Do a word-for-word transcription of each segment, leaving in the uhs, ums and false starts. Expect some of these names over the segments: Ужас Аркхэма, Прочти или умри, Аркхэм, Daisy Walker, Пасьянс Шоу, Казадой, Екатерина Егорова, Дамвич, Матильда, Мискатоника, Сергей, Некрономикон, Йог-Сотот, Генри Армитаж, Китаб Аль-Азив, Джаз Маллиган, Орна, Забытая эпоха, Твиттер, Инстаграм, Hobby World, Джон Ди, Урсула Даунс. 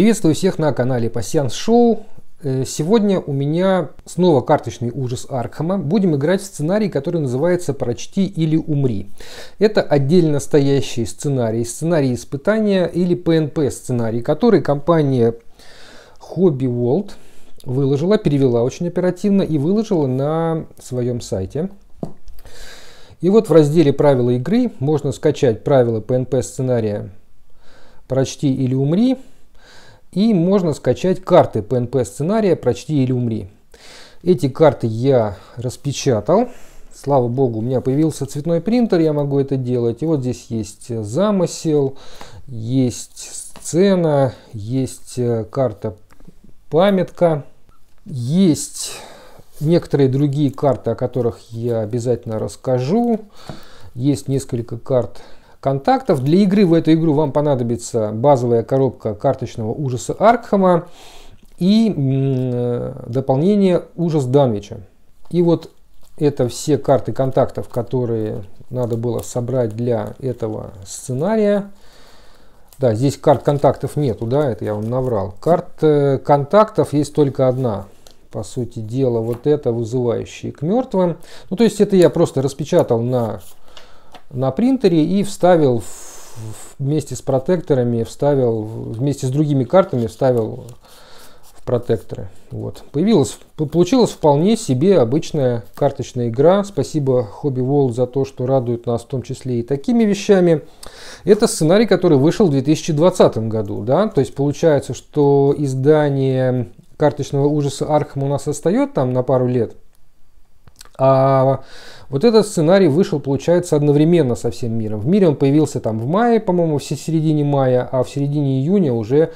Приветствую всех на канале Пасьянс Шоу. Сегодня у меня снова карточный ужас Аркхэма. Будем играть в сценарий, который называется «Прочти или умри». Это отдельно стоящие сценарии, сценарии испытания или пэ эн пэ сценарий, который компания Hobby World выложила, перевела очень оперативно и выложила на своем сайте. И вот в разделе «Правила игры» можно скачать правила пэ эн пэ сценария «Прочти или умри». И можно скачать карты пэ эн пэ сценария «Прочти или умри». Эти карты я распечатал. Слава богу, у меня появился цветной принтер, я могу это делать. И вот здесь есть замысел, есть сцена, есть карта памятка, есть некоторые другие карты, о которых я обязательно расскажу. Есть несколько карт контактов. Для игры в эту игру вам понадобится базовая коробка карточного ужаса Аркхэма и дополнение ужас Дамвича. И вот это все карты контактов, которые надо было собрать для этого сценария. Да, здесь карт контактов нету, да, это я вам наврал. Карт контактов есть только одна. По сути дела, вот это вызывающие к мертвым. Ну, то есть это я просто распечатал на на принтере и вставил в, вместе с протекторами, вставил вместе с другими картами, вставил в протекторы. Вот. Появилась, получилась вполне себе обычная карточная игра. Спасибо Hobby World за то, что радует нас в том числе и такими вещами. Это сценарий, который вышел в две тысячи двадцатом году. Да? То есть получается, что издание карточного ужаса Аркхэма у нас остается там на пару лет. А вот этот сценарий вышел, получается, одновременно со всем миром. В мире он появился там в мае, по-моему, в середине мая, а в середине июня уже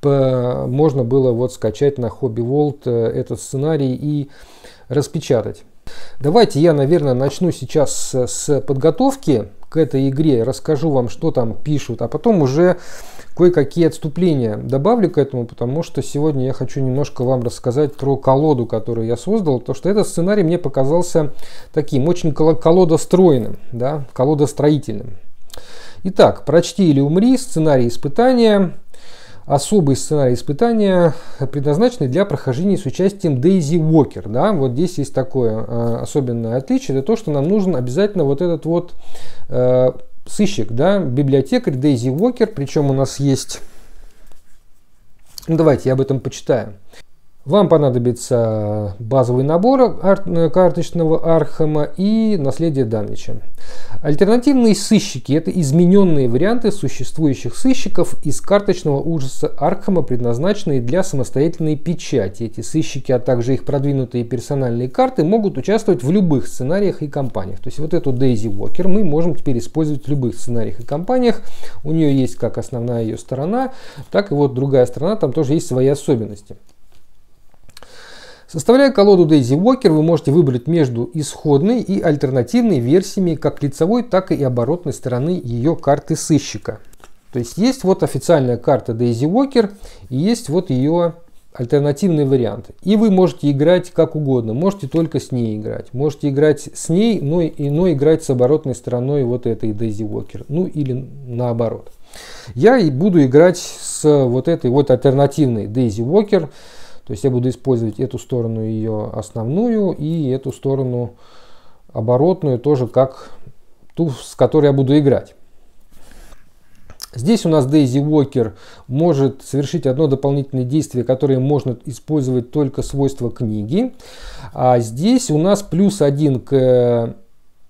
можно было вот скачать на Hobby World этот сценарий и распечатать. Давайте я, наверное, начну сейчас с подготовки к этой игре, расскажу вам, что там пишут, а потом уже кое-какие отступления добавлю к этому, потому что сегодня я хочу немножко вам рассказать про колоду, которую я создал, потому что этот сценарий мне показался таким, очень колодостроенным, да, колодостроительным. Итак, «Прочти или умри», сценарий испытания. Особый сценарий испытания, предназначенный для прохождения с участием Daisy Walker. Да? Вот здесь есть такое э, особенное отличие. Это то, что нам нужен обязательно вот этот вот э, сыщик, да? Библиотекарь Daisy Walker. Причем у нас есть... Ну, давайте я об этом почитаю. Вам понадобится базовый набор ар... карточного Аркхэма и наследие Дамвича. Альтернативные сыщики – это измененные варианты существующих сыщиков из карточного ужаса Аркхэма, предназначенные для самостоятельной печати. Эти сыщики, а также их продвинутые персональные карты могут участвовать в любых сценариях и кампаниях. То есть вот эту Daisy Walker мы можем теперь использовать в любых сценариях и кампаниях. У нее есть как основная ее сторона, так и вот другая сторона, там тоже есть свои особенности. Составляя колоду Daisy Walker, вы можете выбрать между исходной и альтернативной версиями как лицевой, так и оборотной стороны ее карты сыщика. То есть есть вот официальная карта Daisy Walker и есть вот ее альтернативный вариант. И вы можете играть как угодно, можете только с ней играть. Можете играть с ней, но, и, но играть с оборотной стороной вот этой Daisy Walker, ну или наоборот. Я и буду играть с вот этой вот альтернативной Daisy Walker. То есть я буду использовать эту сторону ее основную и эту сторону оборотную тоже как ту, с которой я буду играть. Здесь у нас Daisy Walker может совершить одно дополнительное действие, которое можно использовать только свойства книги. А здесь у нас плюс один к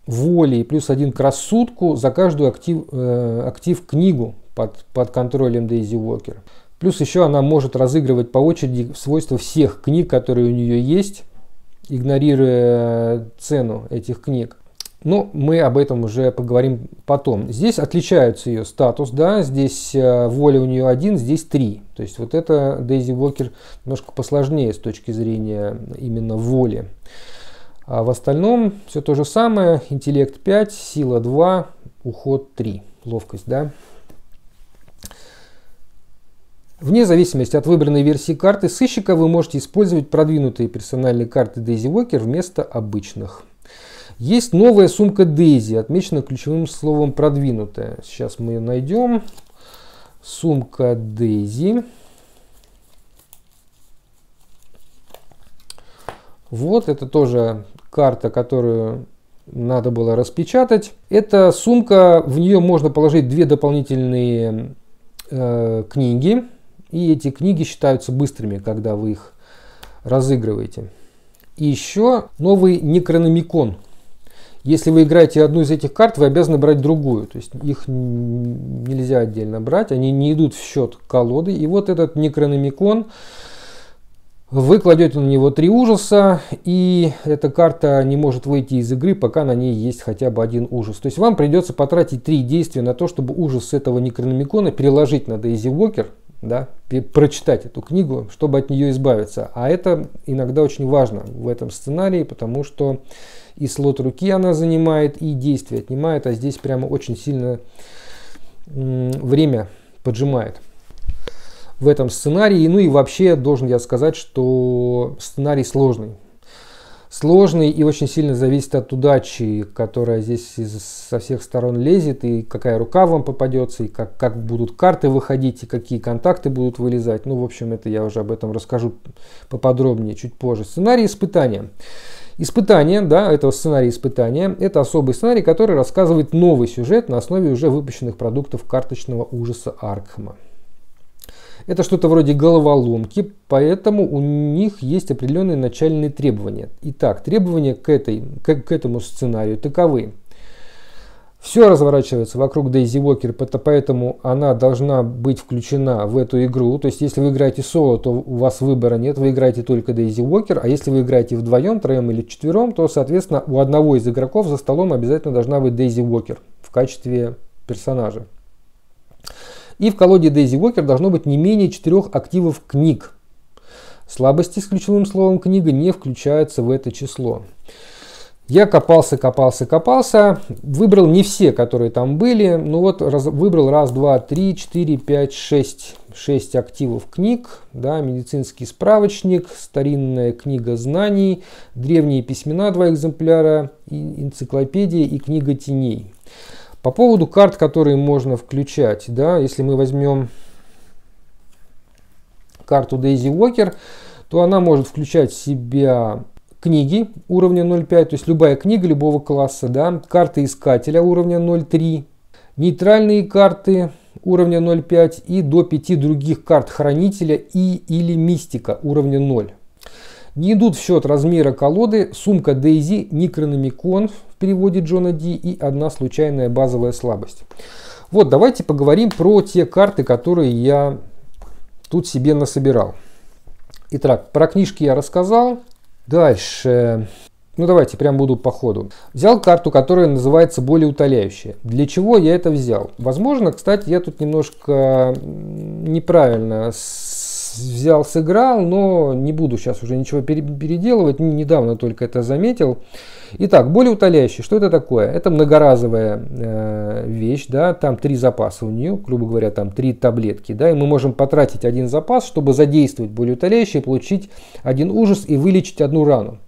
воле и плюс один к рассудку за каждую актив, э, актив книгу под, под контролем Daisy Walker. Плюс еще она может разыгрывать по очереди свойства всех книг, которые у нее есть, игнорируя цену этих книг. Но мы об этом уже поговорим потом. Здесь отличаются ее статус, да, здесь воля у нее один, здесь три. То есть вот это Daisy Walker немножко посложнее с точки зрения именно воли. А в остальном все то же самое. Интеллект пять, сила два, уход три, ловкость, да. Вне зависимости от выбранной версии карты сыщика вы можете использовать продвинутые персональные карты Daisy Walker вместо обычных. Есть новая сумка Daisy, отмечена ключевым словом «продвинутая». Сейчас мы ее найдем. Сумка Daisy. Вот, это тоже карта, которую надо было распечатать. Эта сумка, в нее можно положить две дополнительные э, книги. И эти книги считаются быстрыми, когда вы их разыгрываете. И еще новый Некрономикон. Если вы играете одну из этих карт, вы обязаны брать другую. То есть их нельзя отдельно брать, они не идут в счет колоды. И вот этот Некрономикон, вы кладете на него три ужаса, и эта карта не может выйти из игры, пока на ней есть хотя бы один ужас. То есть вам придется потратить три действия на то, чтобы ужас этого Некрономикона переложить на Daisy Walker, да, прочитать эту книгу, чтобы от нее избавиться. А это иногда очень важно в этом сценарии, потому что и слот руки она занимает, и действие отнимает, а здесь прямо очень сильно время поджимает в этом сценарии. Ну и вообще должен я сказать, что сценарий сложный. Сложный и очень сильно зависит от удачи, которая здесь со всех сторон лезет, и какая рука вам попадется, и как, как будут карты выходить, и какие контакты будут вылезать. Ну, в общем, это я уже об этом расскажу поподробнее чуть позже. Сценарий испытания. Испытание, да, этого сценария испытания, это особый сценарий, который рассказывает новый сюжет на основе уже выпущенных продуктов карточного ужаса Аркхэма. Это что-то вроде головоломки, поэтому у них есть определенные начальные требования. Итак, требования к, этой, к, к этому сценарию таковы. Все разворачивается вокруг Daisy Walker, поэтому она должна быть включена в эту игру. То есть, если вы играете соло, то у вас выбора нет, вы играете только Daisy Walker. А если вы играете вдвоем, троем или четвером, то, соответственно, у одного из игроков за столом обязательно должна быть Daisy Walker в качестве персонажа. И в колоде Daisy Walker должно быть не менее четырех активов книг. Слабости с ключевым словом «книга» не включаются в это число. Я копался, копался, копался. Выбрал не все, которые там были. Ну вот раз, выбрал раз, два, три, четыре, пять, шесть. Шесть активов книг. Да, медицинский справочник, старинная книга знаний, древние письмена, два экземпляра, и энциклопедия и книга теней. По поводу карт, которые можно включать, да, если мы возьмем карту Daisy Walker, то она может включать в себя книги уровня ноль пять, то есть любая книга любого класса, да, карты искателя уровня ноль три, нейтральные карты уровня ноль пять и до пяти других карт хранителя и или мистика уровня ноль. Не идут в счет размера колоды сумка Daisy, Некрономикон в переводе Джона Ди и одна случайная базовая слабость. Вот, давайте поговорим про те карты, которые я тут себе насобирал. Итак, про книжки я рассказал. Дальше, ну давайте прям буду по ходу. Взял карту, которая называется «Более утоляющая». Для чего я это взял? Возможно, кстати, я тут немножко неправильно взял, сыграл, но не буду сейчас уже ничего переделывать, недавно только это заметил. Итак, более утоляющий, что это такое? Это многоразовая э, вещь, да, там три запаса у нее, грубо говоря, там три таблетки, да, и мы можем потратить один запас, чтобы задействовать более утоляющий, получить один ужас и вылечить одну рану.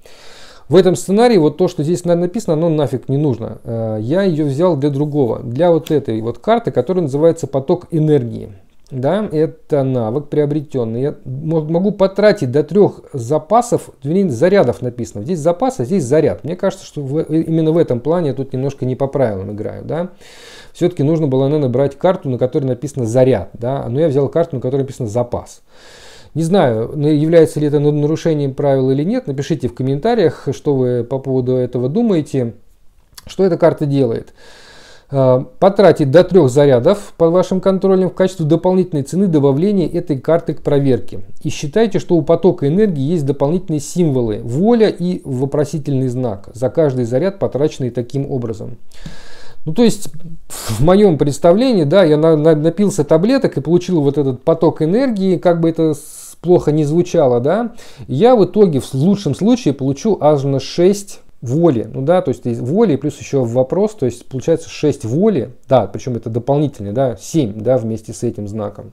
В этом сценарии вот то, что здесь написано, оно нафиг не нужно. Э, я ее взял для другого, для вот этой вот карты, которая называется «Поток энергии». Да, это навык приобретенный. Я могу потратить до трех запасов, вернее, зарядов написано. Здесь запас, а здесь заряд. Мне кажется, что в, именно в этом плане я тут немножко не по правилам играю. Да? Все-таки нужно было, наверное, брать карту, на которой написано заряд. Да? Но я взял карту, на которой написано запас. Не знаю, является ли это нарушением правил или нет. Напишите в комментариях, что вы по поводу этого думаете. Что эта карта делает? Потратить до трех зарядов под вашим контролем в качестве дополнительной цены добавления этой карты к проверке. И считайте, что у потока энергии есть дополнительные символы воля и вопросительный знак за каждый заряд, потраченный таким образом. Ну то есть в моем представлении, да, я на, на, напился таблеток и получил вот этот поток энергии, как бы это плохо не звучало, да, я в итоге в лучшем случае получу аж на шесть воли, ну да, то есть воли плюс еще вопрос, то есть получается шесть воли, да, причем это дополнительные, да, семь, да, вместе с этим знаком.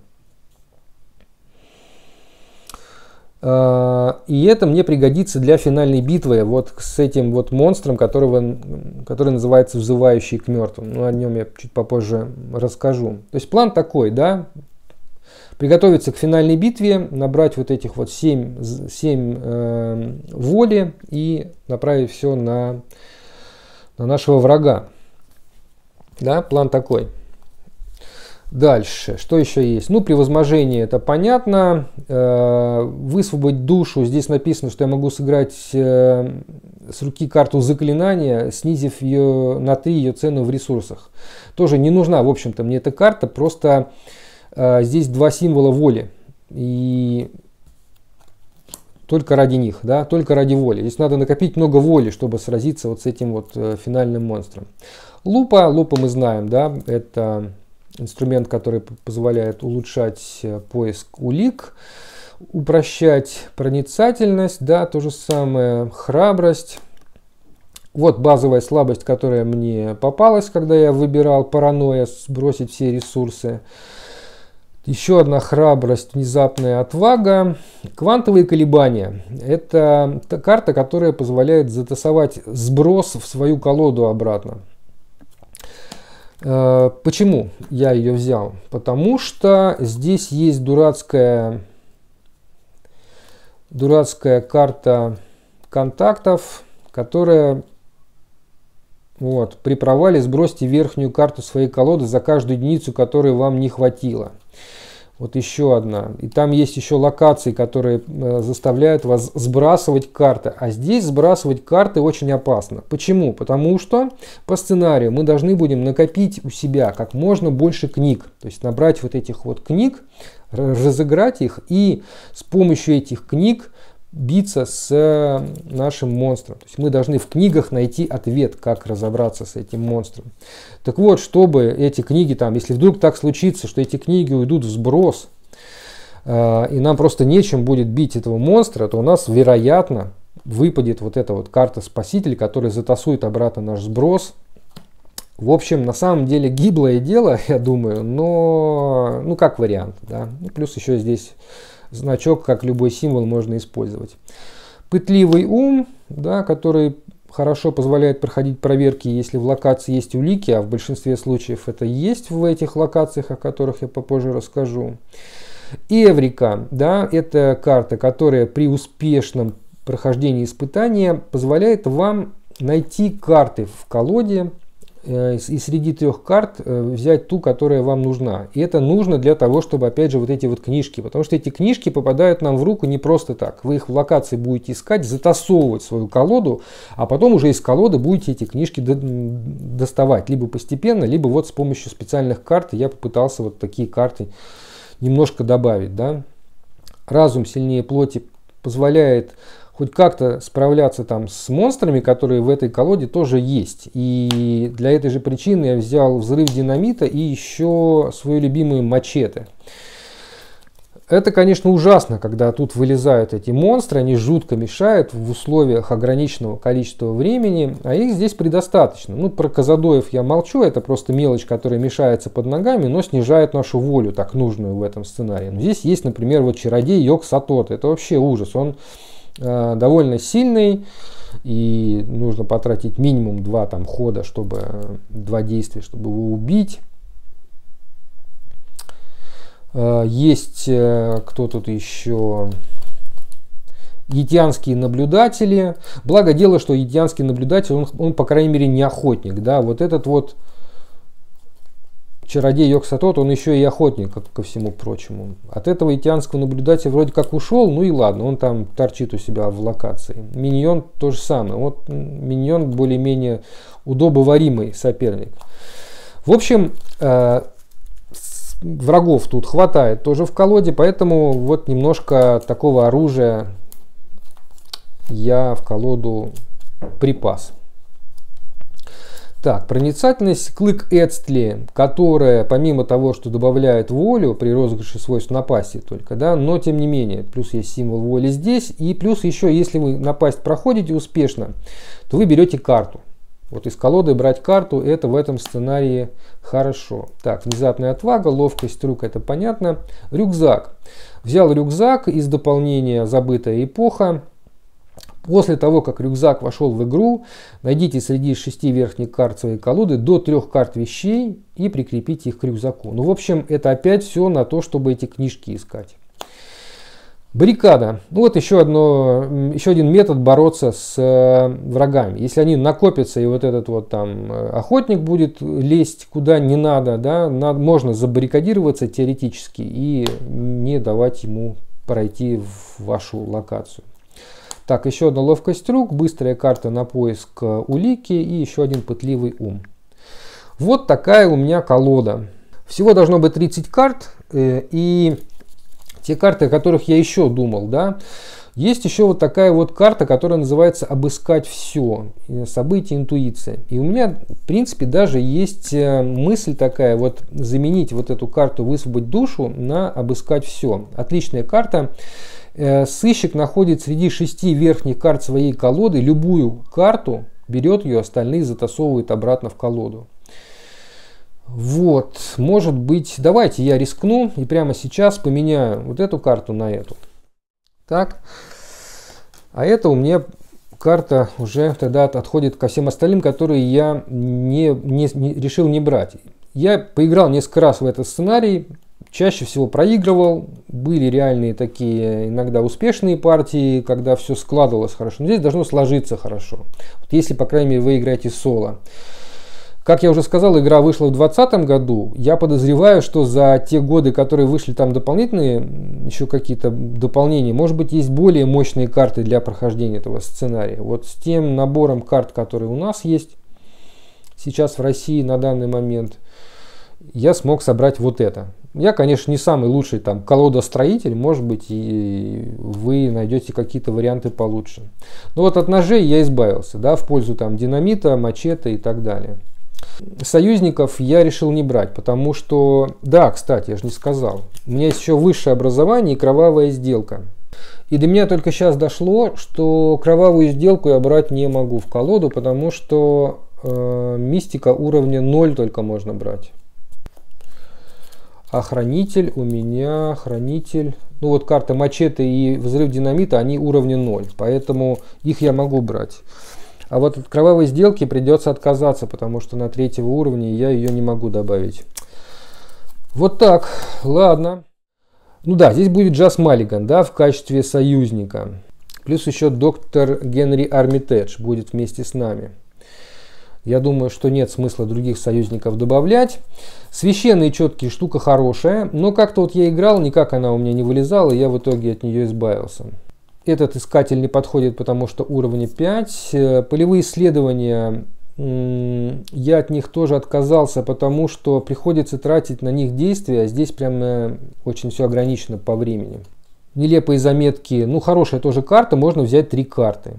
И это мне пригодится для финальной битвы вот с этим вот монстром, которого, который называется «Взывающий к мертвым». Ну, о нем я чуть попозже расскажу. То есть план такой, да, приготовиться к финальной битве, набрать вот этих вот семь, семь э, воли и направить все на, на нашего врага. Да, план такой. Дальше, что еще есть? Ну, превозможение, это понятно. Э, высвободить душу. Здесь написано, что я могу сыграть э, с руки карту заклинания, снизив ее на три ее цену в ресурсах. Тоже не нужна, в общем-то, мне эта карта, просто... Здесь два символа воли, и только ради них, да, только ради воли. Здесь надо накопить много воли, чтобы сразиться вот с этим вот финальным монстром. Лупа, лупа мы знаем, да, это инструмент, который позволяет улучшать поиск улик, упрощать проницательность, да, то же самое, храбрость. Вот базовая слабость, которая мне попалась, когда я выбирал паранойя, сбросить все ресурсы. Еще одна храбрость, внезапная отвага. Квантовые колебания. Это карта, которая позволяет затасовать сброс в свою колоду обратно. Почему я ее взял? Потому что здесь есть дурацкая, дурацкая карта контактов, которая... Вот, при провале сбросьте верхнюю карту своей колоды за каждую единицу, которой вам не хватило. Вот еще одна. И там есть еще локации, которые э, заставляют вас сбрасывать карты. А здесь сбрасывать карты очень опасно. Почему? Потому что по сценарию мы должны будем накопить у себя как можно больше книг. То есть набрать вот этих вот книг, разыграть их и с помощью этих книг биться с нашим монстром. То есть мы должны в книгах найти ответ, как разобраться с этим монстром. Так вот, чтобы эти книги там, если вдруг так случится, что эти книги уйдут в сброс, э, и нам просто нечем будет бить этого монстра, то у нас, вероятно, выпадет вот эта вот карта спасителя, которая затасует обратно наш сброс. В общем, на самом деле гиблое дело, я думаю, но ну как вариант, да. Ну, плюс еще здесь значок, как любой символ, можно использовать. Пытливый ум, да, который хорошо позволяет проходить проверки, если в локации есть улики, а в большинстве случаев это есть в этих локациях, о которых я попозже расскажу. Эврика, да, это карта, которая при успешном прохождении испытания позволяет вам найти карты в колоде, и среди трех карт взять ту, которая вам нужна. И это нужно для того, чтобы, опять же, вот эти вот книжки, потому что эти книжки попадают нам в руку не просто так. Вы их в локации будете искать, затасовывать свою колоду, а потом уже из колоды будете эти книжки доставать. Либо постепенно, либо вот с помощью специальных карт. Я попытался вот такие карты немножко добавить, да. Разум сильнее плоти позволяет хоть как-то справляться там с монстрами, которые в этой колоде тоже есть. И для этой же причины я взял взрыв динамита и еще свою любимую мачете. Это, конечно, ужасно, когда тут вылезают эти монстры, они жутко мешают в условиях ограниченного количества времени, а их здесь предостаточно. Ну, про казадоев я молчу, это просто мелочь, которая мешается под ногами, но снижает нашу волю, так нужную в этом сценарии. Но здесь есть, например, вот чародей Йог-Сотот, это вообще ужас, он... довольно сильный, и нужно потратить минимум два там хода, чтобы два действия, чтобы его убить. Есть кто тут еще? Етианские наблюдатели. Благо дело, что етианский наблюдатель, он, он по крайней мере не охотник, да, вот этот вот чародей Йог-Сотот, он еще и охотник, как ко всему прочему. От этого итянского наблюдателя вроде как ушел, ну и ладно, он там торчит у себя в локации. Миньон то же самое. Вот миньон более-менее удобоваримый соперник. В общем, э, врагов тут хватает тоже в колоде, поэтому вот немножко такого оружия я в колоду припас. Так, проницательность, клык Эцтли, которая, помимо того, что добавляет волю при розыгрыше свойств напасти только, да, но тем не менее, плюс есть символ воли здесь, и плюс еще, если вы напасть проходите успешно, то вы берете карту. Вот из колоды брать карту, это в этом сценарии хорошо. Так, внезапная отвага, ловкость рук, это понятно. Рюкзак. Взял рюкзак из дополнения «Забытая эпоха». После того, как рюкзак вошел в игру, найдите среди шести верхних карт своей колоды до трех карт вещей и прикрепите их к рюкзаку. Ну, в общем, это опять все на то, чтобы эти книжки искать. Баррикада. Ну, вот еще, одно, еще один метод бороться с э, врагами. Если они накопятся, и вот этот вот там охотник будет лезть куда не надо, да, надо, можно забаррикадироваться теоретически и не давать ему пройти в вашу локацию. Так, еще одна ловкость рук, быстрая карта на поиск улики и еще один пытливый ум. Вот такая у меня колода. Всего должно быть тридцать карт, и те карты, о которых я еще думал, да, есть еще вот такая вот карта, которая называется «Обыскать все», «События, интуиция». И у меня, в принципе, даже есть мысль такая, вот заменить вот эту карту «Высвободить душу» на «Обыскать все». Отличная карта. Сыщик находит среди шести верхних карт своей колоды любую карту, берет ее, остальные затасовывает обратно в колоду. Вот, может быть, давайте я рискну и прямо сейчас поменяю вот эту карту на эту. Так, а это у меня карта уже тогда отходит ко всем остальным, которые я не, не, не, решил не брать. Я поиграл несколько раз в этот сценарий. Чаще всего проигрывал, были реальные такие иногда успешные партии, когда все складывалось хорошо. Но здесь должно сложиться хорошо, вот если, по крайней мере, вы играете соло. Как я уже сказал, игра вышла в двадцатом году. Я подозреваю, что за те годы, которые вышли там дополнительные, еще какие-то дополнения, может быть, есть более мощные карты для прохождения этого сценария. Вот с тем набором карт, которые у нас есть сейчас в России на данный момент, я смог собрать вот это. Я, конечно, не самый лучший там колодостроитель, может быть, и вы найдете какие-то варианты получше. Но вот от ножей я избавился, да, в пользу там динамита, мачете и так далее. Союзников я решил не брать, потому что, да, кстати, я же не сказал, у меня есть еще высшее образование и кровавая сделка. И до меня только сейчас дошло, что кровавую сделку я брать не могу в колоду, потому что э, мистика уровня ноль только можно брать. А хранитель у меня, хранитель, ну вот карта мачете и взрыв динамита, они уровня ноль, поэтому их я могу брать. А вот от кровавой сделки придется отказаться, потому что на третьего уровня я ее не могу добавить. Вот так, ладно. Ну да, здесь будет Джаз Маллиган, да, в качестве союзника. Плюс еще доктор Генри Армитаж будет вместе с нами. Я думаю, что нет смысла других союзников добавлять. Священные четкие штука хорошая, но как-то вот я играл, никак она у меня не вылезала, и я в итоге от нее избавился. Этот искатель не подходит, потому что уровня пять. Полевые исследования, я от них тоже отказался, потому что приходится тратить на них действия. Здесь прям очень все ограничено по времени. Нелепые заметки, ну хорошая тоже карта, можно взять три карты,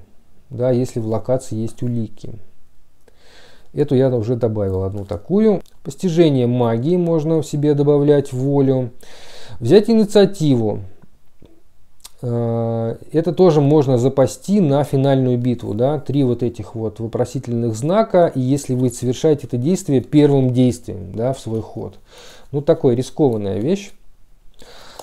да, если в локации есть улики. Эту я уже добавил одну такую. Постижение магии можно в себе добавлять, волю. Взять инициативу. Это тоже можно запасти на финальную битву. Да? Три вот этих вот вопросительных знака. И если вы совершаете это действие первым действием, да, в свой ход. Ну, такая рискованная вещь.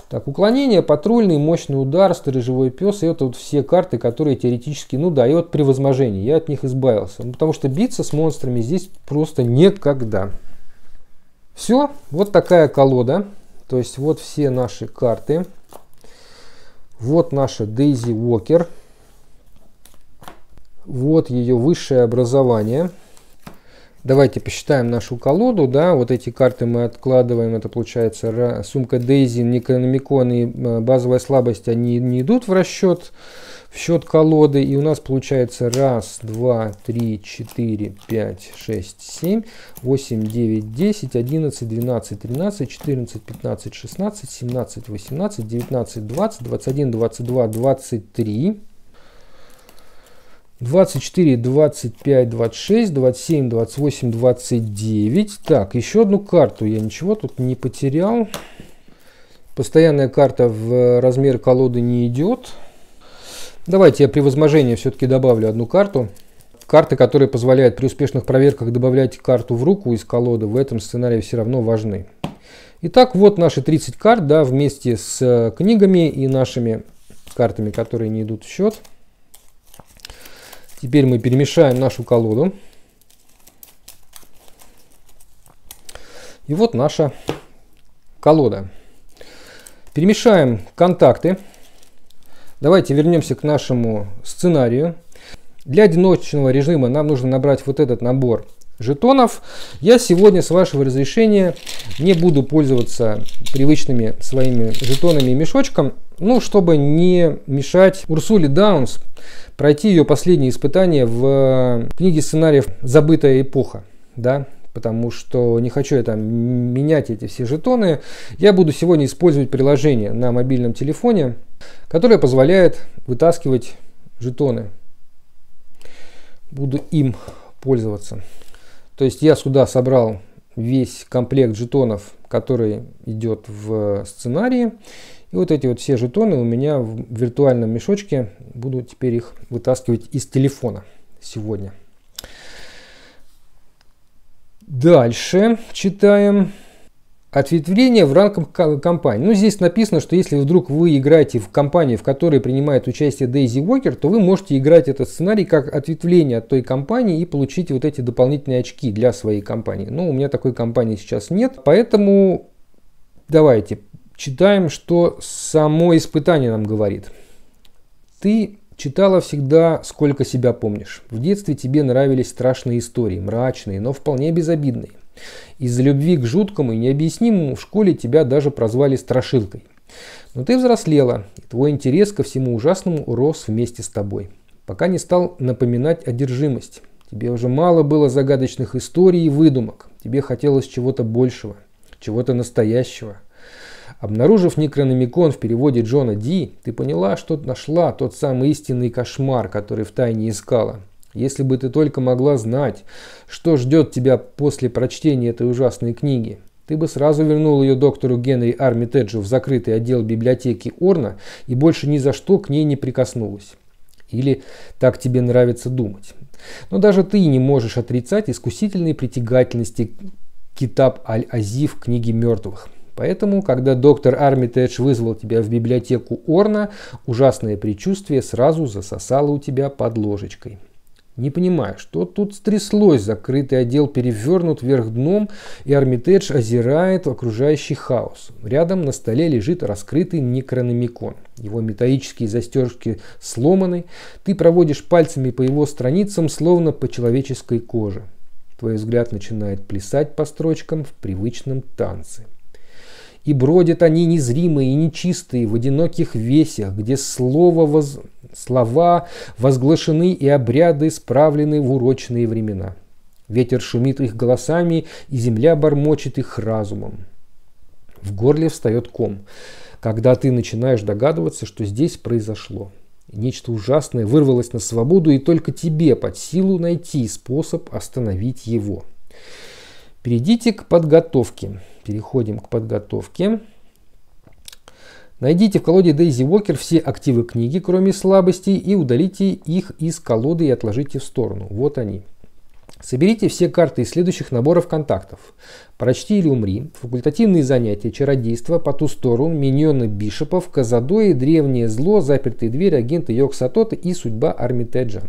Так, уклонение, патрульный, мощный удар, сторожевой пес. И это вот все карты, которые теоретически... Ну да, и вот превозможение. Я от них избавился. Ну, потому что биться с монстрами здесь просто никогда. Все. Вот такая колода. То есть вот все наши карты. Вот наша Daisy Walker. Вот ее высшее образование. Давайте посчитаем нашу колоду, да, вот эти карты мы откладываем, это получается сумка Дейзи, Некрономикон и базовая слабость, они не идут в расчет, в счет колоды, и у нас получается раз, два, три, четыре, пять, шесть, семь, восемь, девять, десять, одиннадцать, двенадцать, тринадцать, четырнадцать, пятнадцать, шестнадцать, семнадцать, восемнадцать, девятнадцать, двадцать, двадцать один, двадцать два, двадцать три. двадцать четыре, двадцать пять, двадцать шесть, двадцать семь, двадцать восемь, двадцать девять. Так, еще одну карту я ничего тут не потерял. Постоянная карта в размер колоды не идет. Давайте я при возможении все-таки добавлю одну карту. Карты, которые позволяют при успешных проверках добавлять карту в руку из колоды, в этом сценарии все равно важны. Итак, вот наши тридцать карт, да, вместе с книгами и нашими картами, которые не идут в счет. Теперь мы перемешаем нашу колоду. И вот наша колода. Перемешаем контакты. Давайте вернемся к нашему сценарию. Для одиночного режима нам нужно набрать вот этот набор жетонов. Я сегодня, с вашего разрешения, не буду пользоваться привычными своими жетонами и мешочком, ну, чтобы не мешать Урсуле Даунс пройти ее последнее испытание в книге сценариев «Забытая эпоха». Да? Потому что не хочу я там менять эти все жетоны. Я буду сегодня использовать приложение на мобильном телефоне, которое позволяет вытаскивать жетоны. Буду им пользоваться. То есть я сюда собрал весь комплект жетонов, который идет в сценарии. И вот эти вот все жетоны у меня в виртуальном мешочке. Буду теперь их вытаскивать из телефона сегодня. Дальше читаем ответвление в рамках кампании. Ну, здесь написано, что если вдруг вы играете в кампании, в которой принимает участие Daisy Walker, то вы можете играть этот сценарий как ответвление от той кампании и получить вот эти дополнительные очки для своей кампании. Но у меня такой кампании сейчас нет, поэтому давайте читаем, что само испытание нам говорит. Ты читала всегда, сколько себя помнишь. В детстве тебе нравились страшные истории, мрачные, но вполне безобидные. Из-за любви к жуткому и необъяснимому в школе тебя даже прозвали страшилкой. Но ты взрослела, и твой интерес ко всему ужасному рос вместе с тобой, пока не стал напоминать одержимость. Тебе уже мало было загадочных историй и выдумок. Тебе хотелось чего-то большего, чего-то настоящего. Обнаружив Некрономикон в переводе Джона Ди, ты поняла, что нашла тот самый истинный кошмар, который втайне искала. Если бы ты только могла знать, что ждет тебя после прочтения этой ужасной книги, ты бы сразу вернул ее доктору Генри Армитажу в закрытый отдел библиотеки Орна и больше ни за что к ней не прикоснулась. Или так тебе нравится думать. Но даже ты не можешь отрицать искусительной притягательности Китаб Аль-Азив книги мертвых. Поэтому, когда доктор Армитедж вызвал тебя в библиотеку Орна, ужасное предчувствие сразу засосало у тебя под ложечкой. Не понимая, что тут стряслось, закрытый отдел перевернут вверх дном, и Армитедж озирает окружающий хаос. Рядом на столе лежит раскрытый Некрономикон. Его металлические застежки сломаны, ты проводишь пальцами по его страницам, словно по человеческой коже. Твой взгляд начинает плясать по строчкам в привычном танце. И бродят они незримые и нечистые в одиноких весях, где слово воз... слова возглашены и обряды справлены в урочные времена. Ветер шумит их голосами, и земля бормочет их разумом. В горле встает ком, когда ты начинаешь догадываться, что здесь произошло. Нечто ужасное вырвалось на свободу, и только тебе под силу найти способ остановить его. Перейдите к подготовке. Переходим к подготовке. Найдите в колоде Daisy Walker все активы книги, кроме слабостей, и удалите их из колоды и отложите в сторону. Вот они. Соберите все карты из следующих наборов контактов. Прочти или умри, факультативные занятия, чародейство, по ту сторону, миньоны бишопов, казадои, древнее зло, запертые двери, агенты Йог-Сотота и судьба Армитеджа.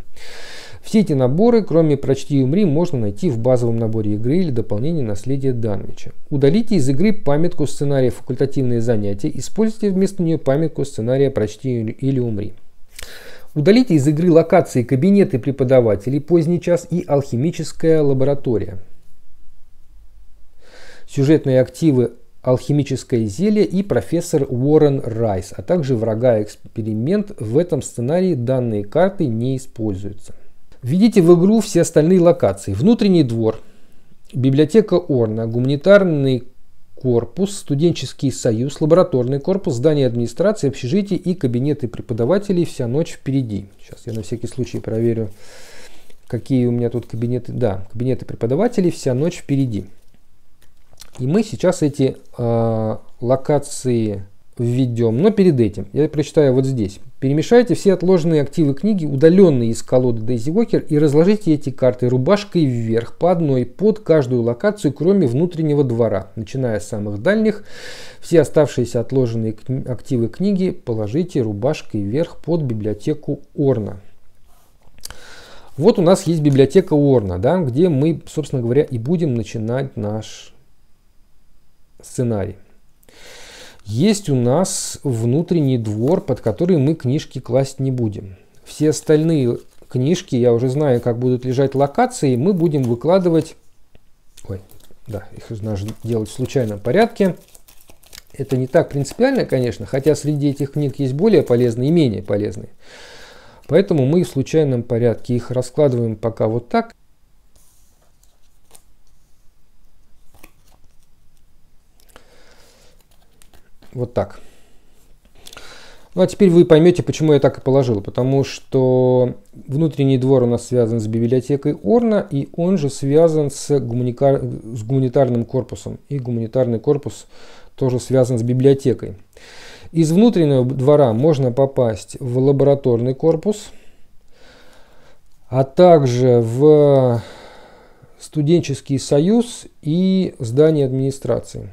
Все эти наборы, кроме «Прочти и умри», можно найти в базовом наборе игры или дополнении наследия Дамвича. Удалите из игры памятку сценария «Факультативные занятия», используйте вместо нее памятку сценария «Прочти или умри». Удалите из игры локации, кабинеты преподавателей, поздний час и алхимическая лаборатория. Сюжетные активы «Алхимическое зелье» и «Профессор Уоррен Райс», а также «Врага эксперимент». В этом сценарии данные карты не используются. Введите в игру все остальные локации. Внутренний двор, библиотека Орна, гуманитарный корпус, студенческий союз, лабораторный корпус, здание администрации, общежитие и кабинеты преподавателей. Вся ночь впереди. Сейчас я на всякий случай проверю, какие у меня тут кабинеты. Да, кабинеты преподавателей. Вся ночь впереди. И мы сейчас эти э, локации введем. Но перед этим я прочитаю вот здесь. Перемешайте все отложенные активы книги, удаленные из колоды Daisy Walker, и разложите эти карты рубашкой вверх по одной под каждую локацию, кроме внутреннего двора. Начиная с самых дальних, все оставшиеся отложенные кни- активы книги положите рубашкой вверх под библиотеку Орна. Вот у нас есть библиотека Орна, да, где мы, собственно говоря, и будем начинать наш сценарий. Есть у нас внутренний двор, под который мы книжки класть не будем. Все остальные книжки, я уже знаю, как будут лежать локации, мы будем выкладывать... Ой, да, их нужно делать в случайном порядке. Это не так принципиально, конечно, хотя среди этих книг есть более полезные и менее полезные. Поэтому мы в случайном порядке их раскладываем пока вот так. Вот так. Ну а теперь вы поймете, почему я так и положил. Потому что внутренний двор у нас связан с библиотекой Орна, и он же связан с, гуманитар... с гуманитарным корпусом. И гуманитарный корпус тоже связан с библиотекой. Из внутреннего двора можно попасть в лабораторный корпус, а также в студенческий союз и здание администрации.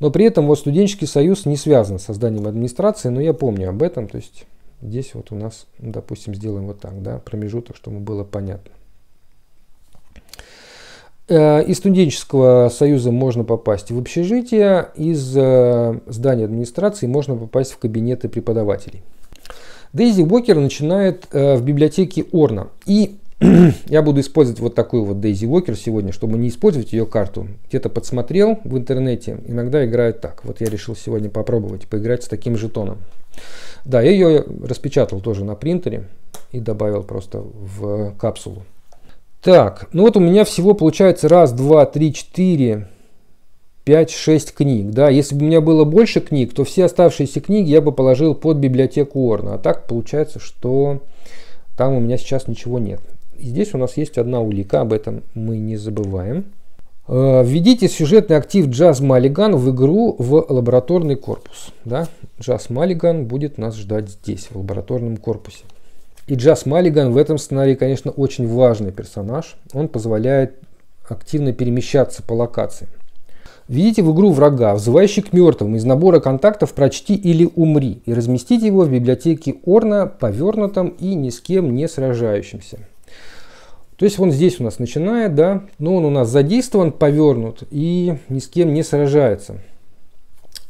Но при этом вот студенческий союз не связан с созданием администрации, но я помню об этом. То есть здесь вот у нас, допустим, сделаем вот так, да, промежуток, чтобы было понятно. Из студенческого союза можно попасть в общежитие, из здания администрации можно попасть в кабинеты преподавателей. Дейзи Уокер начинает в библиотеке Орна. И я буду использовать вот такую вот Дейзи Уокер сегодня, чтобы не использовать ее карту. Где-то подсмотрел в интернете, иногда играют так. Вот я решил сегодня попробовать поиграть с таким жетоном. Да, я ее распечатал тоже на принтере и добавил просто в капсулу. Так, ну вот у меня всего получается раз, два, три, четыре, пять, шесть книг. Да? Если бы у меня было больше книг, то все оставшиеся книги я бы положил под библиотеку Орна. А так получается, что там у меня сейчас ничего нет. И здесь у нас есть одна улика, об этом мы не забываем. Введите сюжетный актив Джаз Маллиган в игру в лабораторный корпус. Да? Джаз Маллиган будет нас ждать здесь, в лабораторном корпусе. И Джаз Маллиган в этом сценарии, конечно, очень важный персонаж. Он позволяет активно перемещаться по локации. Введите в игру врага, взывающий к мертвым, из набора контактов «Прочти или умри» и разместите его в библиотеке Орна, повернутом и ни с кем не сражающимся. То есть он здесь у нас начинает, да, но он у нас задействован, повернут и ни с кем не сражается.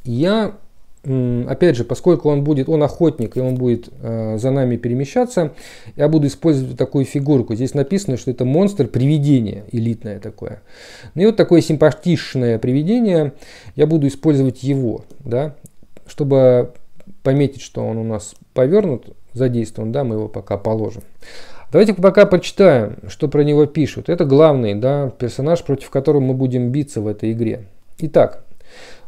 Я... Опять же, поскольку он будет, он охотник, и он будет э, за нами перемещаться, я буду использовать такую фигурку. Здесь написано, что это монстр-привидение, элитное такое. Ну и вот такое симпатичное привидение, я буду использовать его, да, чтобы пометить, что он у нас повернут, задействован, да, мы его пока положим. Давайте пока почитаем, что про него пишут. Это главный, да, персонаж, против которого мы будем биться в этой игре. Итак.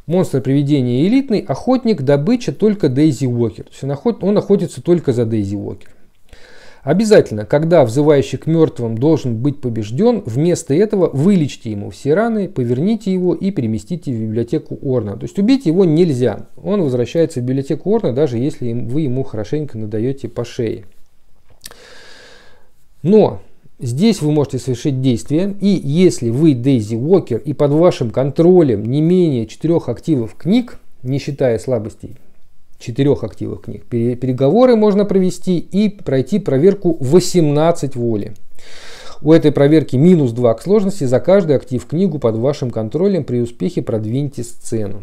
Монстр привидения элитный, охотник, добыча только Дейзи Уокер. То есть он, охот, он охотится только за Дейзи Уокер. Обязательно, когда взывающий к мертвым должен быть побежден, вместо этого вылечьте ему все раны, поверните его и переместите в библиотеку Орна. То есть убить его нельзя. Он возвращается в библиотеку Орна, даже если вы ему хорошенько надаете по шее. Но... Здесь вы можете совершить действие, и если вы Дейзи Уокер и под вашим контролем не менее четырех активов книг, не считая слабостей, четырех активов книг, переговоры можно провести и пройти проверку восемнадцать воли. У этой проверки минус два к сложности, за каждый актив книгу под вашим контролем при успехе продвиньте сцену.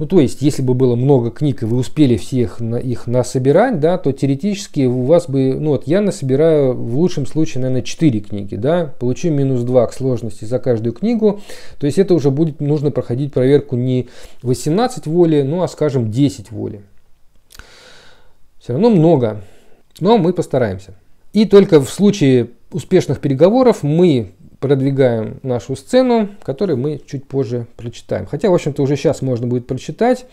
Ну то есть, если бы было много книг и вы успели всех на, их насобирать, да, то теоретически у вас бы, ну вот я насобираю в лучшем случае, наверное, четыре книги, да, получу минус два к сложности за каждую книгу, то есть это уже будет, нужно проходить проверку не восемнадцать воли, ну а скажем десять воли. Все равно много, но мы постараемся. И только в случае успешных переговоров мы продвигаем нашу сцену, которую мы чуть позже прочитаем. Хотя, в общем-то, уже сейчас можно будет прочитать.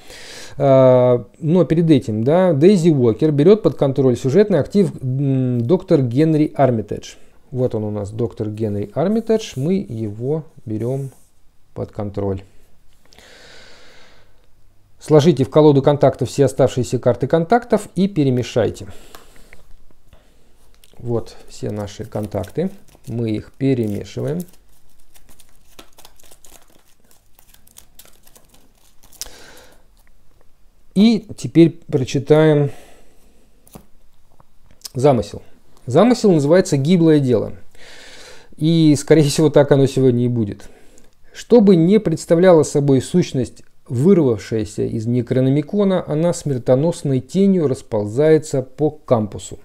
Но перед этим, да, Дейзи Уокер берет под контроль сюжетный актив доктор Генри Армитаж. Вот он у нас, доктор Генри Армитаж. Мы его берем под контроль. Сложите в колоду контактов все оставшиеся карты контактов и перемешайте. Вот все наши контакты, мы их перемешиваем. И теперь прочитаем замысел. Замысел называется «Гиблое дело». И, скорее всего, так оно сегодня и будет. Что бы ни представляла собой сущность, вырвавшаяся из Некрономикона, она смертоносной тенью расползается по кампусу.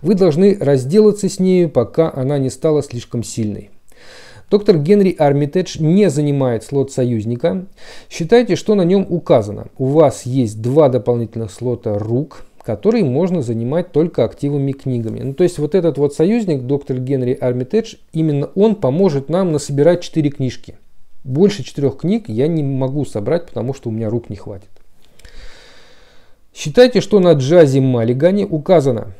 Вы должны разделаться с нею, пока она не стала слишком сильной. Доктор Генри Армитаж не занимает слот союзника. Считайте, что на нем указано. У вас есть два дополнительных слота рук, которые можно занимать только активными книгами. Ну, то есть вот этот вот союзник, доктор Генри Армитаж, именно он поможет нам насобирать четыре книжки. Больше четырех книг я не могу собрать, потому что у меня рук не хватит. Считайте, что на Джазе Маллигане указано.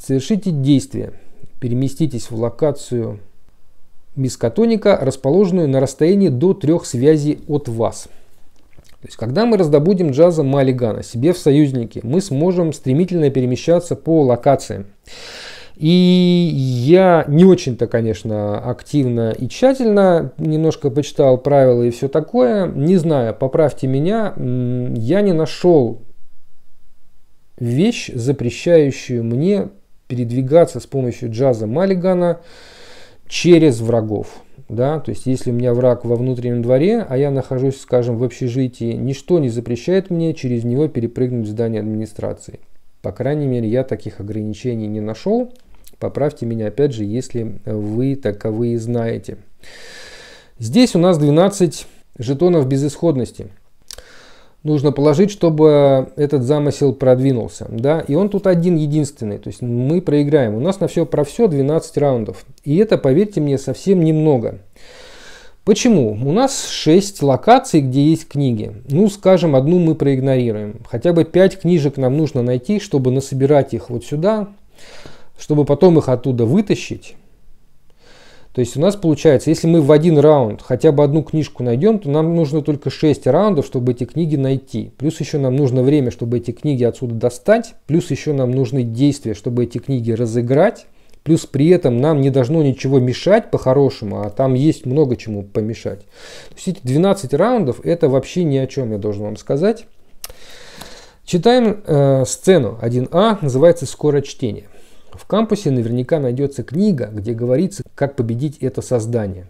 Совершите действие. Переместитесь в локацию Мискатоника, расположенную на расстоянии до трех связей от вас. То есть, когда мы раздобудем Джаза Маллигана себе в союзнике, мы сможем стремительно перемещаться по локациям. И я не очень-то, конечно, активно и тщательно немножко почитал правила и все такое. Не знаю, поправьте меня, я не нашел вещь, запрещающую мне передвигаться с помощью Джаза Маллигана через врагов, да, то есть если у меня враг во внутреннем дворе, а я нахожусь, скажем, в общежитии, ничто не запрещает мне через него перепрыгнуть в здание администрации. По крайней мере, я таких ограничений не нашел. Поправьте меня, опять же, если вы таковые знаете. Здесь у нас двенадцать жетонов безысходности. Нужно положить, чтобы этот замысел продвинулся. Да? И он тут один единственный. То есть мы проиграем. У нас на все про все двенадцать раундов. И это, поверьте мне, совсем немного. Почему? У нас шесть локаций, где есть книги. Ну, скажем, одну мы проигнорируем. Хотя бы пять книжек нам нужно найти, чтобы насобирать их вот сюда. Чтобы потом их оттуда вытащить. То есть у нас получается, если мы в один раунд хотя бы одну книжку найдем, то нам нужно только шесть раундов, чтобы эти книги найти. Плюс еще нам нужно время, чтобы эти книги отсюда достать. Плюс еще нам нужны действия, чтобы эти книги разыграть. Плюс при этом нам не должно ничего мешать по-хорошему, а там есть много чему помешать. То есть эти двенадцать раундов, это вообще ни о чем, я должен вам сказать. Читаем э, сцену один А, называется «Скоро чтение». В кампусе наверняка найдется книга, где говорится, как победить это создание.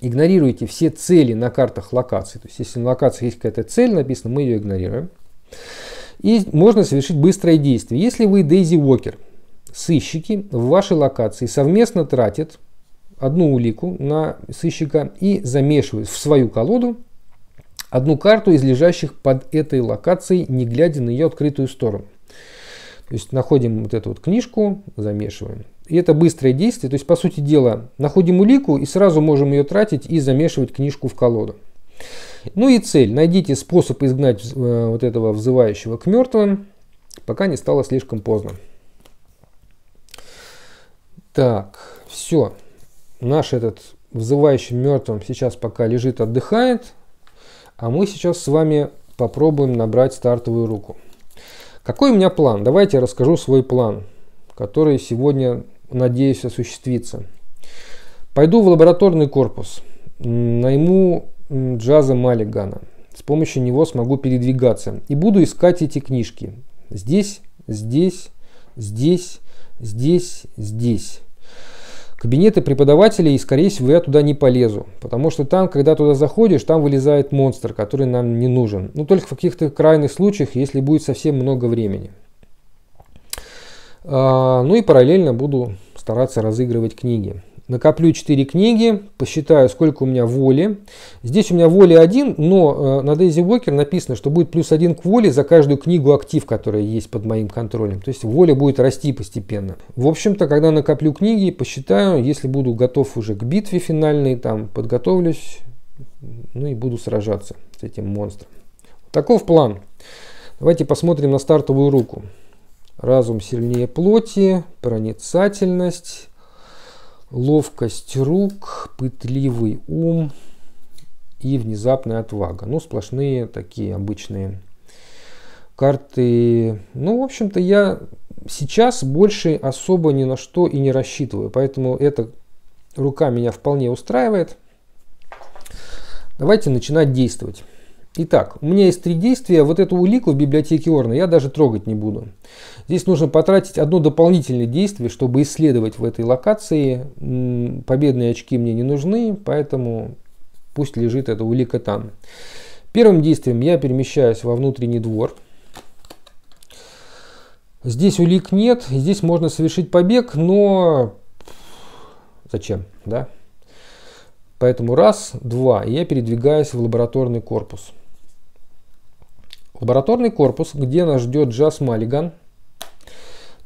Игнорируйте все цели на картах локаций. То есть, если на локации есть какая-то цель написана, мы ее игнорируем. И можно совершить быстрое действие. Если вы Дейзи Уокер, сыщики в вашей локации совместно тратят одну улику на сыщика и замешивают в свою колоду одну карту из лежащих под этой локацией, не глядя на ее открытую сторону. То есть находим вот эту вот книжку, замешиваем. И это быстрое действие. То есть, по сути дела, находим улику и сразу можем ее тратить и замешивать книжку в колоду. Ну и цель. Найдите способ изгнать э, вот этого взывающего к мертвым, пока не стало слишком поздно. Так, все. Наш этот взывающий мертвым сейчас пока лежит, отдыхает. А мы сейчас с вами попробуем набрать стартовую руку. Какой у меня план? Давайте я расскажу свой план, который сегодня, надеюсь, осуществится. Пойду в лабораторный корпус, найму Джаза Маллигана. С помощью него смогу передвигаться. И буду искать эти книжки. Здесь, здесь, здесь, здесь, здесь. Кабинеты преподавателей, и, скорее всего, я туда не полезу. Потому что там, когда туда заходишь, там вылезает монстр, который нам не нужен. Ну, только в каких-то крайних случаях, если будет совсем много времени. А, ну и параллельно буду стараться разыгрывать книги. Накоплю четыре книги, посчитаю, сколько у меня воли. Здесь у меня воля один, но э, на Daisy Walker написано, что будет плюс один к воле за каждую книгу актив, которая есть под моим контролем. То есть воля будет расти постепенно. В общем-то, когда накоплю книги, посчитаю, если буду готов уже к битве финальной, там подготовлюсь, ну и буду сражаться с этим монстром. Таков план. Давайте посмотрим на стартовую руку. Разум сильнее плоти, проницательность. Ловкость рук, пытливый ум и внезапная отвага. Ну, сплошные такие обычные карты. Ну, в общем-то, я сейчас больше особо ни на что и не рассчитываю. Поэтому эта рука меня вполне устраивает. Давайте начинать действовать. Итак, у меня есть три действия. Вот эту улику в библиотеке Орна я даже трогать не буду. Здесь нужно потратить одно дополнительное действие, чтобы исследовать в этой локации. Победные очки мне не нужны, поэтому пусть лежит эта улика там. Первым действием я перемещаюсь во внутренний двор. Здесь улик нет, здесь можно совершить побег, но зачем, да? Поэтому раз, два, и я передвигаюсь в лабораторный корпус. Лабораторный корпус, где нас ждет Джаз Маллиган.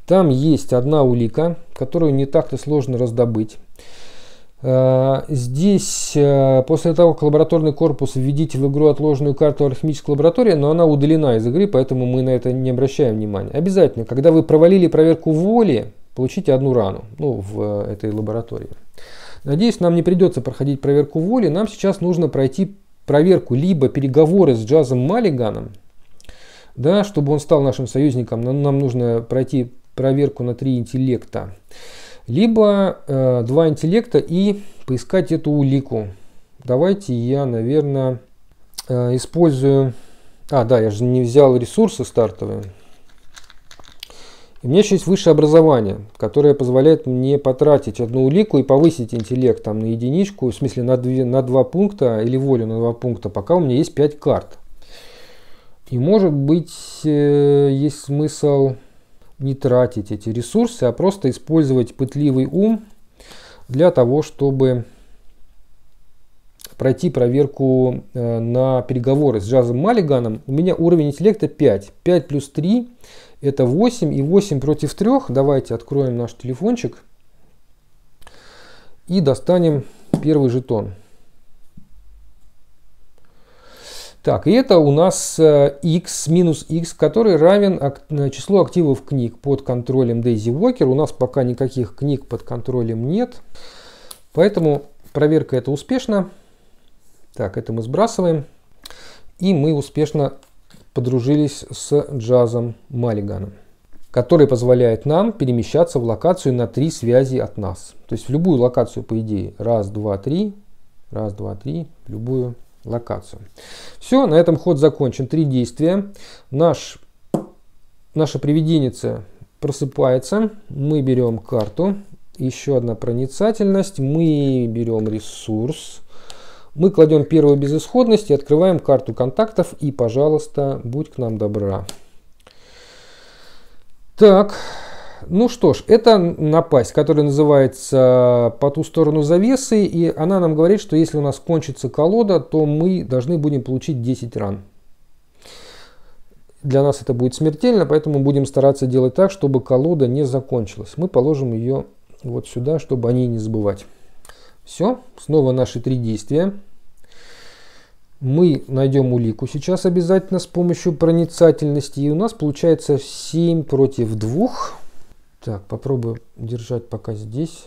Там есть одна улика, которую не так-то сложно раздобыть. Здесь, после того, как лабораторный корпус, введите в игру отложенную карту алхимической лаборатории, но она удалена из игры, поэтому мы на это не обращаем внимания. Обязательно, когда вы провалили проверку воли, получите одну рану, ну, в этой лаборатории. Надеюсь, нам не придется проходить проверку воли. Нам сейчас нужно пройти проверку либо переговоры с Джазом Маллиганом, да, чтобы он стал нашим союзником, нам, нам нужно пройти проверку на три интеллекта. Либо э, два интеллекта и поискать эту улику. Давайте я, наверное, э, использую... А, да, я же не взял ресурсы стартовые. И у меня еще есть высшее образование, которое позволяет мне потратить одну улику и повысить интеллект там, на единичку, в смысле на, две, на два пункта, или волю на два пункта, пока у меня есть пять карт. И может быть э, есть смысл... не тратить эти ресурсы, а просто использовать пытливый ум для того, чтобы пройти проверку на переговоры с Джазом Маллиганом. У меня уровень интеллекта пять. пять плюс три это восемь. И восемь против трёх. Давайте откроем наш телефончик и достанем первый жетон. Так, и это у нас x минус x, который равен числу активов книг под контролем Daisy Walker. У нас пока никаких книг под контролем нет, поэтому проверка это успешна. Так, это мы сбрасываем. И мы успешно подружились с Джазом Маллиганом, который позволяет нам перемещаться в локацию на три связи от нас. То есть в любую локацию, по идее. Раз, два, три. Раз, два, три. В любую локацию. Все, на этом ход закончен. Три действия. Наш, наша привиденица просыпается. Мы берем карту. Еще одна проницательность. Мы берем ресурс. Мы кладем первую безысходность и открываем карту контактов. И, пожалуйста, будь к нам добра. Так. Ну что ж, это напасть, которая называется «По ту сторону завесы», и она нам говорит, что если у нас кончится колода, то мы должны будем получить десять ран. Для нас это будет смертельно, поэтому будем стараться делать так, чтобы колода не закончилась. Мы положим ее вот сюда, чтобы о ней не забывать. Все, снова наши три действия. Мы найдем улику сейчас обязательно с помощью проницательности, и у нас получается семь против двух. Так, попробую держать пока здесь.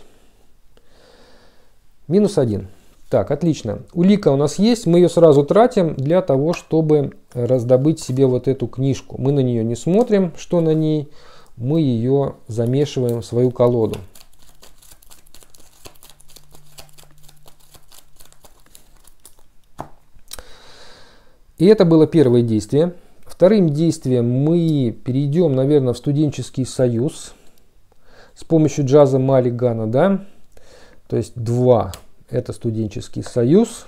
Минус один. Так, отлично. Улика у нас есть. Мы ее сразу тратим для того, чтобы раздобыть себе вот эту книжку. Мы на нее не смотрим, что на ней. Мы ее замешиваем в свою колоду. И это было первое действие. Вторым действием мы перейдем, наверное, в студенческий союз. С помощью Джаза Маллигана, да, то есть два, это студенческий союз.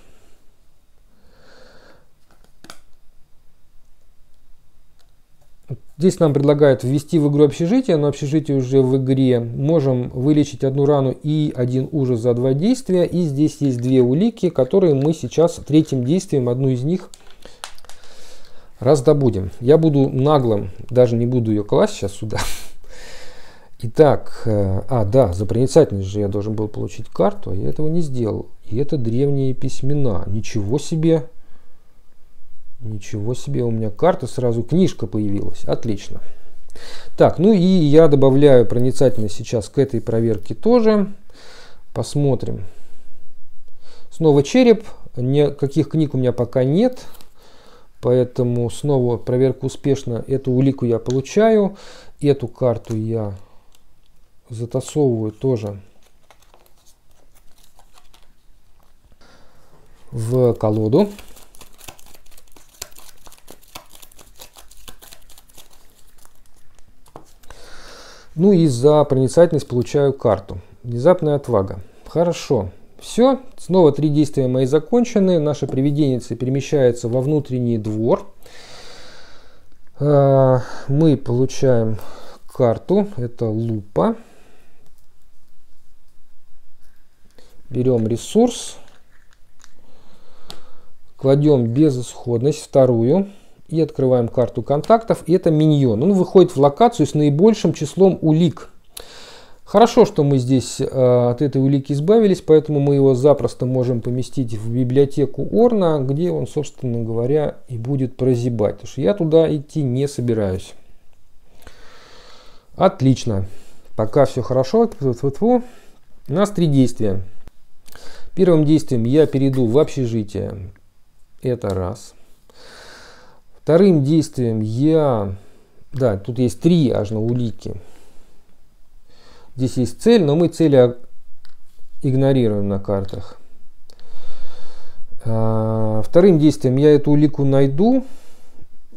Здесь нам предлагают ввести в игру общежитие, но общежитие уже в игре. Можем вылечить одну рану и один ужас за два действия. И здесь есть две улики, которые мы сейчас третьим действием, одну из них, раздобудем. Я буду наглым, даже не буду ее класть сейчас сюда. Итак, а, да, за проницательность же я должен был получить карту, я этого не сделал. И это древние письмена. Ничего себе. Ничего себе, у меня карта, сразу книжка появилась. Отлично. Так, ну и я добавляю проницательность сейчас к этой проверке тоже. Посмотрим. Снова череп. Никаких книг у меня пока нет. Поэтому снова проверка успешна. Эту улику я получаю. Эту карту я... затасовываю тоже в колоду. Ну и за проницательность получаю карту. Внезапная отвага. Хорошо. Все. Снова три действия мои закончены. Наша привиденница перемещается во внутренний двор. Мы получаем карту. Это лупа. Берем ресурс. Кладем безысходность, вторую. И открываем карту контактов. И это миньон. Он выходит в локацию с наибольшим числом улик. Хорошо, что мы здесь э, от этой улики избавились, поэтому мы его запросто можем поместить в библиотеку Орна, где он, собственно говоря, и будет прозябать. Потому что я туда идти не собираюсь. Отлично. Пока все хорошо. У нас три действия. Первым действием я перейду в общежитие. Это раз. Вторым действием я... Да, тут есть три аж на улики. Здесь есть цель, но мы цели игнорируем на картах. Вторым действием я эту улику найду.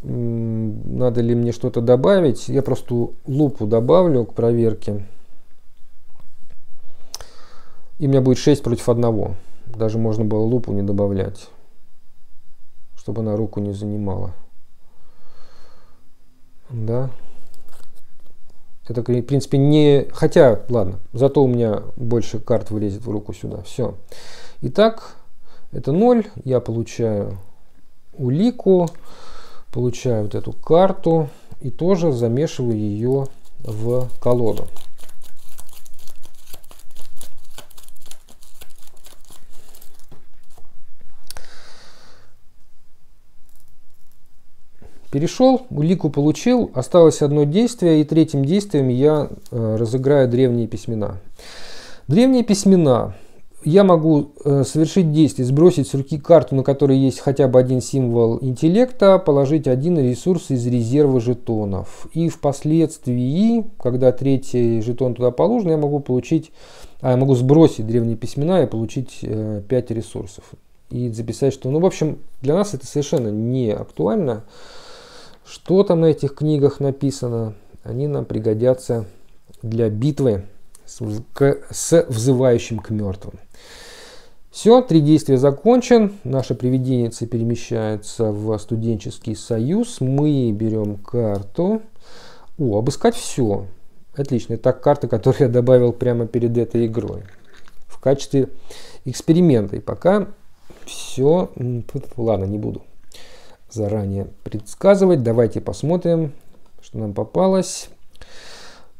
Надо ли мне что-то добавить? Я просто лупу добавлю к проверке. И у меня будет шесть против одного. Даже можно было лупу не добавлять, чтобы она руку не занимала. Да. Это, в принципе, не... Хотя, ладно, зато у меня больше карт вылезет в руку сюда. Все. Итак, это ноль. Я получаю улику, получаю вот эту карту и тоже замешиваю ее в колоду. Перешел, улику получил, осталось одно действие, и третьим действием я э, разыграю древние письмена. Древние письмена. Я могу э, совершить действие, сбросить с руки карту, на которой есть хотя бы один символ интеллекта, положить один ресурс из резерва жетонов. И впоследствии, когда третий жетон туда положен, я могу получить, а, я могу сбросить древние письмена и получить э, пять ресурсов. И записать, что... Ну, в общем, для нас это совершенно не актуально. Что там на этих книгах написано, они нам пригодятся для битвы с, к, с взывающим к мертвым. Все, три действия закончен. Наша привиденница перемещается в студенческий союз. Мы берем карту. О, обыскать все. Отлично, это карта, которую я добавил прямо перед этой игрой. В качестве эксперимента. И пока все... Ладно, не буду заранее предсказывать. Давайте посмотрим, что нам попалось.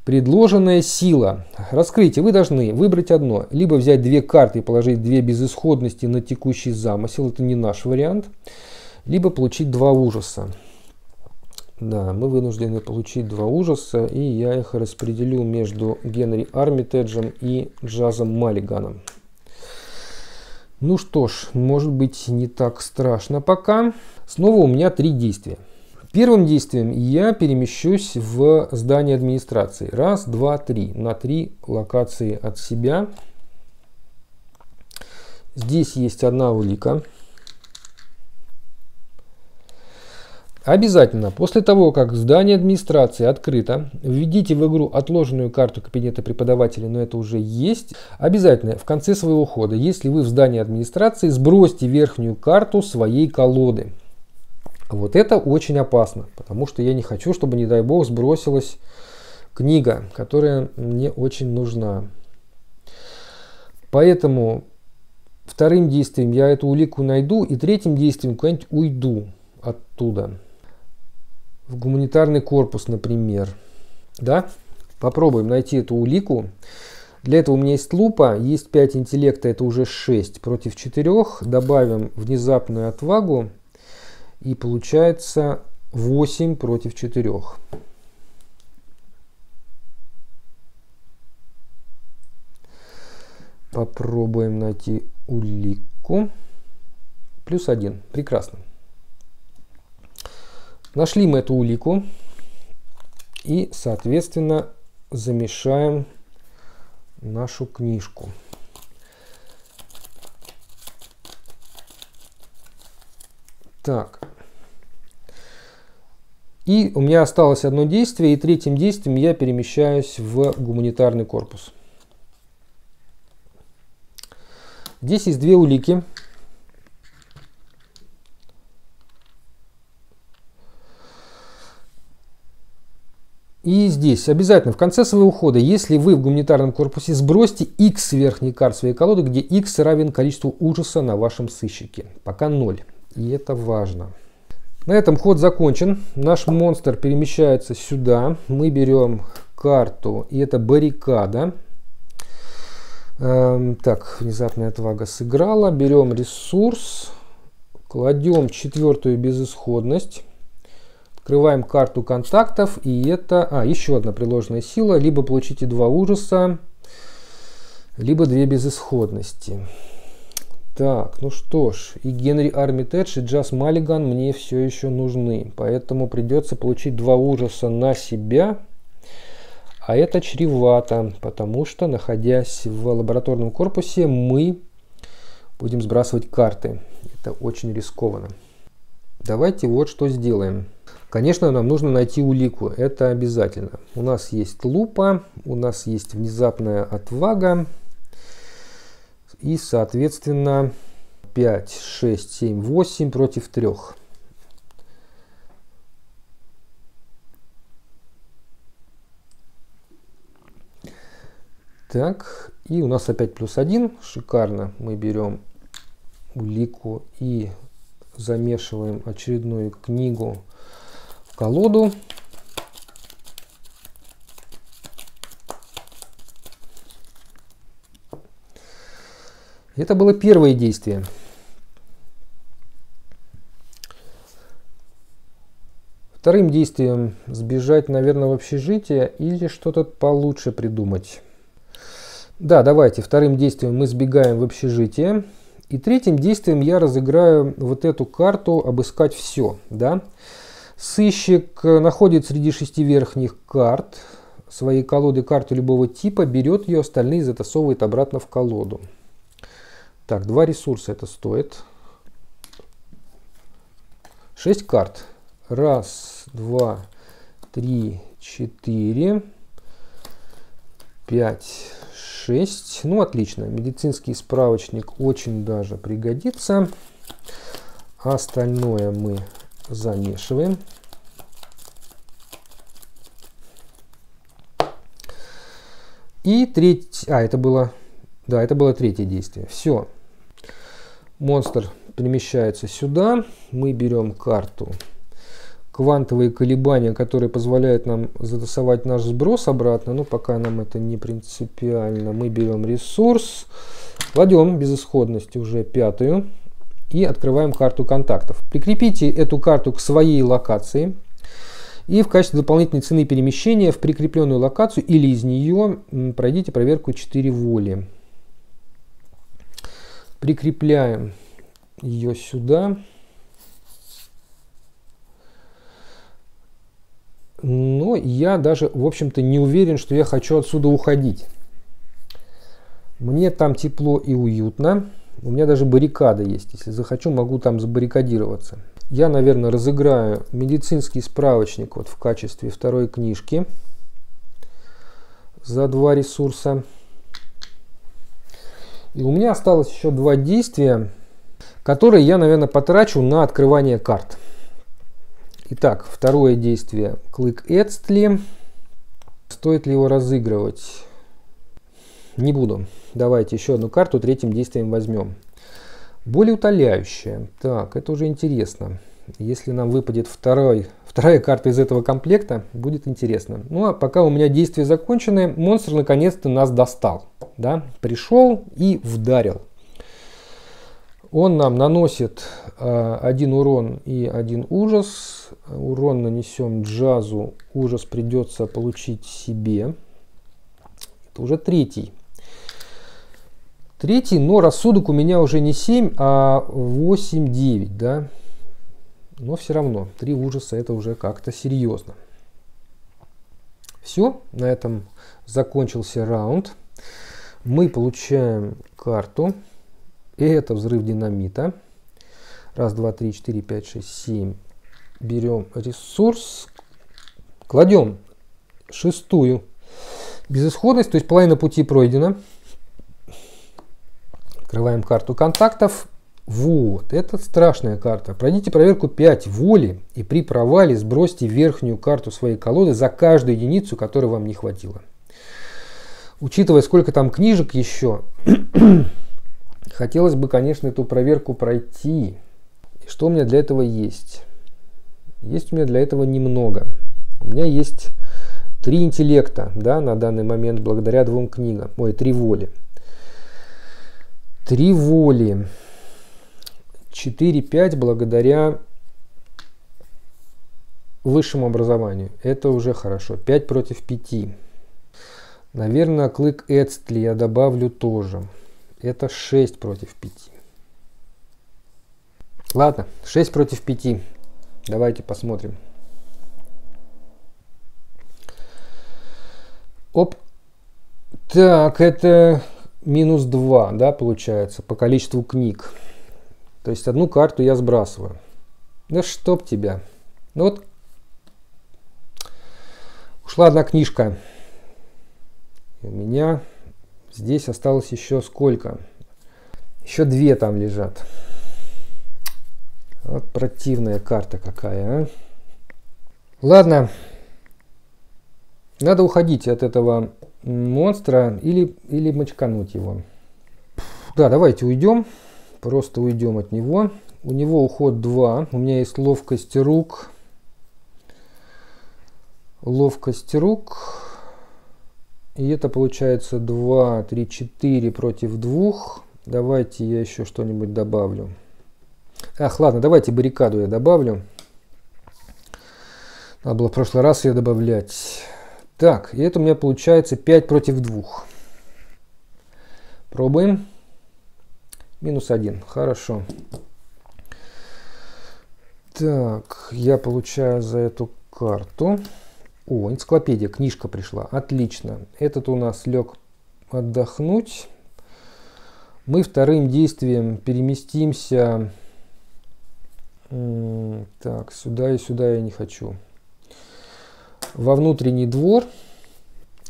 Предложенная сила. Раскрытие. Вы должны выбрать одно. Либо взять две карты и положить две безысходности на текущий замысел. Это не наш вариант. Либо получить два ужаса. Да, мы вынуждены получить два ужаса. И я их распределю между Генри Армитеджем и Джазом Маллиганом. Ну что ж, может быть, не так страшно пока. Снова у меня три действия. Первым действием я перемещусь в здание администрации. Раз, два, три. На три локации от себя. Здесь есть одна улика. Обязательно, после того, как здание администрации открыто, введите в игру отложенную карту кабинета преподавателя, но это уже есть. Обязательно, в конце своего хода, если вы в здании администрации, сбросьте верхнюю карту своей колоды. Вот это очень опасно, потому что я не хочу, чтобы, не дай бог, сбросилась книга, которая мне очень нужна. Поэтому вторым действием я эту улику найду, и третьим действием куда-нибудь уйду оттуда. В гуманитарный корпус, например. Да? Попробуем найти эту улику. Для этого у меня есть лупа, есть пять интеллекта, это уже шесть против четырёх. Добавим внезапную отвагу, и получается восемь против четырёх. Попробуем найти улику. Плюс один. Прекрасно. Нашли мы эту улику и, соответственно, замешаем нашу книжку. Так. И у меня осталось одно действие, и третьим действием я перемещаюсь в гуманитарный корпус. Здесь есть две улики. И здесь обязательно в конце своего хода, если вы в гуманитарном корпусе, сбросьте X с верхней карт своей колоды, где X равен количеству ужаса на вашем сыщике. Пока ноль. И это важно. На этом ход закончен. Наш монстр перемещается сюда. Мы берем карту, и это баррикада. Эм, так, внезапная отвага сыграла. Берем ресурс. Кладем четвертую безысходность. Открываем карту контактов, и это... А, еще одна приложенная сила. Либо получите два ужаса, либо две безысходности. Так, ну что ж, и Генри Армитаж, и Джаз Маллиган мне все еще нужны. Поэтому придется получить два ужаса на себя. А это чревато, потому что, находясь в лабораторном корпусе, мы будем сбрасывать карты. Это очень рискованно. Давайте вот что сделаем. Конечно, нам нужно найти улику, это обязательно. У нас есть лупа, у нас есть внезапная отвага. И, соответственно, пять, шесть, семь, восемь против трёх. Так, и у нас опять плюс один. Шикарно. Мы берем улику и замешиваем очередную книгу. Колоду. Это было первое действие. Вторым действием сбежать, наверное, в общежитие или что-то получше придумать. Да, давайте. Вторым действием мы сбегаем в общежитие. И третьим действием я разыграю вот эту карту «Обыскать все». Да? Сыщик находит среди шести верхних карт своей колоды карту любого типа, берет ее, остальные затасовывает обратно в колоду. Так, два ресурса это стоит. Шесть карт. Раз, два, три, четыре, пять, шесть. Ну, отлично. Медицинский справочник очень даже пригодится. Остальное мы... замешиваем. И третье... А, это было... Да, это было третье действие. Все. Монстр перемещается сюда. Мы берем карту «Квантовые колебания», которые позволяют нам затасовать наш сброс обратно. Но пока нам это не принципиально. Мы берем ресурс. Кладем безысходность уже пятую. И открываем карту контактов. Прикрепите эту карту к своей локации. И в качестве дополнительной цены перемещения в прикрепленную локацию или из нее пройдите проверку четыре воли. Прикрепляем ее сюда. Но я даже, в общем-то, не уверен, что я хочу отсюда уходить. Мне там тепло и уютно. У меня даже баррикада есть. Если захочу, могу там забаррикадироваться. Я, наверное, разыграю медицинский справочник вот в качестве второй книжки за два ресурса. И у меня осталось еще два действия, которые я, наверное, потрачу на открывание карт. Итак, второе действие. Клык Эцтли. Стоит ли его разыгрывать? Не буду. Давайте еще одну карту третьим действием возьмем. Более утоляющая. Так, это уже интересно. Если нам выпадет второй, вторая карта из этого комплекта, будет интересно. Ну, а пока у меня действия закончены, монстр наконец-то нас достал. Да? Пришел и вдарил. Он нам наносит э, один урон и один ужас. Урон нанесем Джазу. Ужас придется получить себе. Это уже третий. Третий, но рассудок у меня уже не семь, а восемь-девять, да. Но все равно, три ужаса это уже как-то серьезно. Все, на этом закончился раунд. Мы получаем карту. И это взрыв динамита. Раз, два, три, четыре, пять, шесть, семь. Берем ресурс, Кладем шестую безысходность, то есть половина пути пройдена. Открываем карту контактов. Вот, это страшная карта. Пройдите проверку пять воли и при провале сбросьте верхнюю карту своей колоды за каждую единицу, которой вам не хватило. Учитывая, сколько там книжек еще, хотелось бы, конечно, эту проверку пройти. Что у меня для этого есть? Есть у меня для этого немного. У меня есть три интеллекта, да, на данный момент, благодаря двум книгам. Ой, три воли. Три воли. четыре пять благодаря высшему образованию. Это уже хорошо. пять против пяти. Наверное, клык Эцтли я добавлю тоже. Это шесть против пяти. Ладно, шесть против пяти. Давайте посмотрим. Оп. Так, это минус два, да, получается, по количеству книг. То есть одну карту я сбрасываю. Да чтоб тебя. Ну вот. Ушла одна книжка. И у меня здесь осталось еще сколько? Еще две там лежат. Вот противная карта какая, а. Ладно. Надо уходить от этого монстра или, или мочкануть его. Да, давайте уйдем. Просто уйдем от него. У него уход два. У меня есть ловкость рук. Ловкость рук. И это получается два, три, четыре против двух. Давайте я еще что-нибудь добавлю. Ах, ладно, давайте баррикаду я добавлю. Надо было в прошлый раз ее добавлять. Так, и это у меня получается пять против двух. Пробуем. Минус один. Хорошо. Так, я получаю за эту карту. О, энциклопедия, книжка пришла. Отлично. Этот у нас лег отдохнуть. Мы вторым действием переместимся. Так, сюда и сюда я не хочу. Во внутренний двор.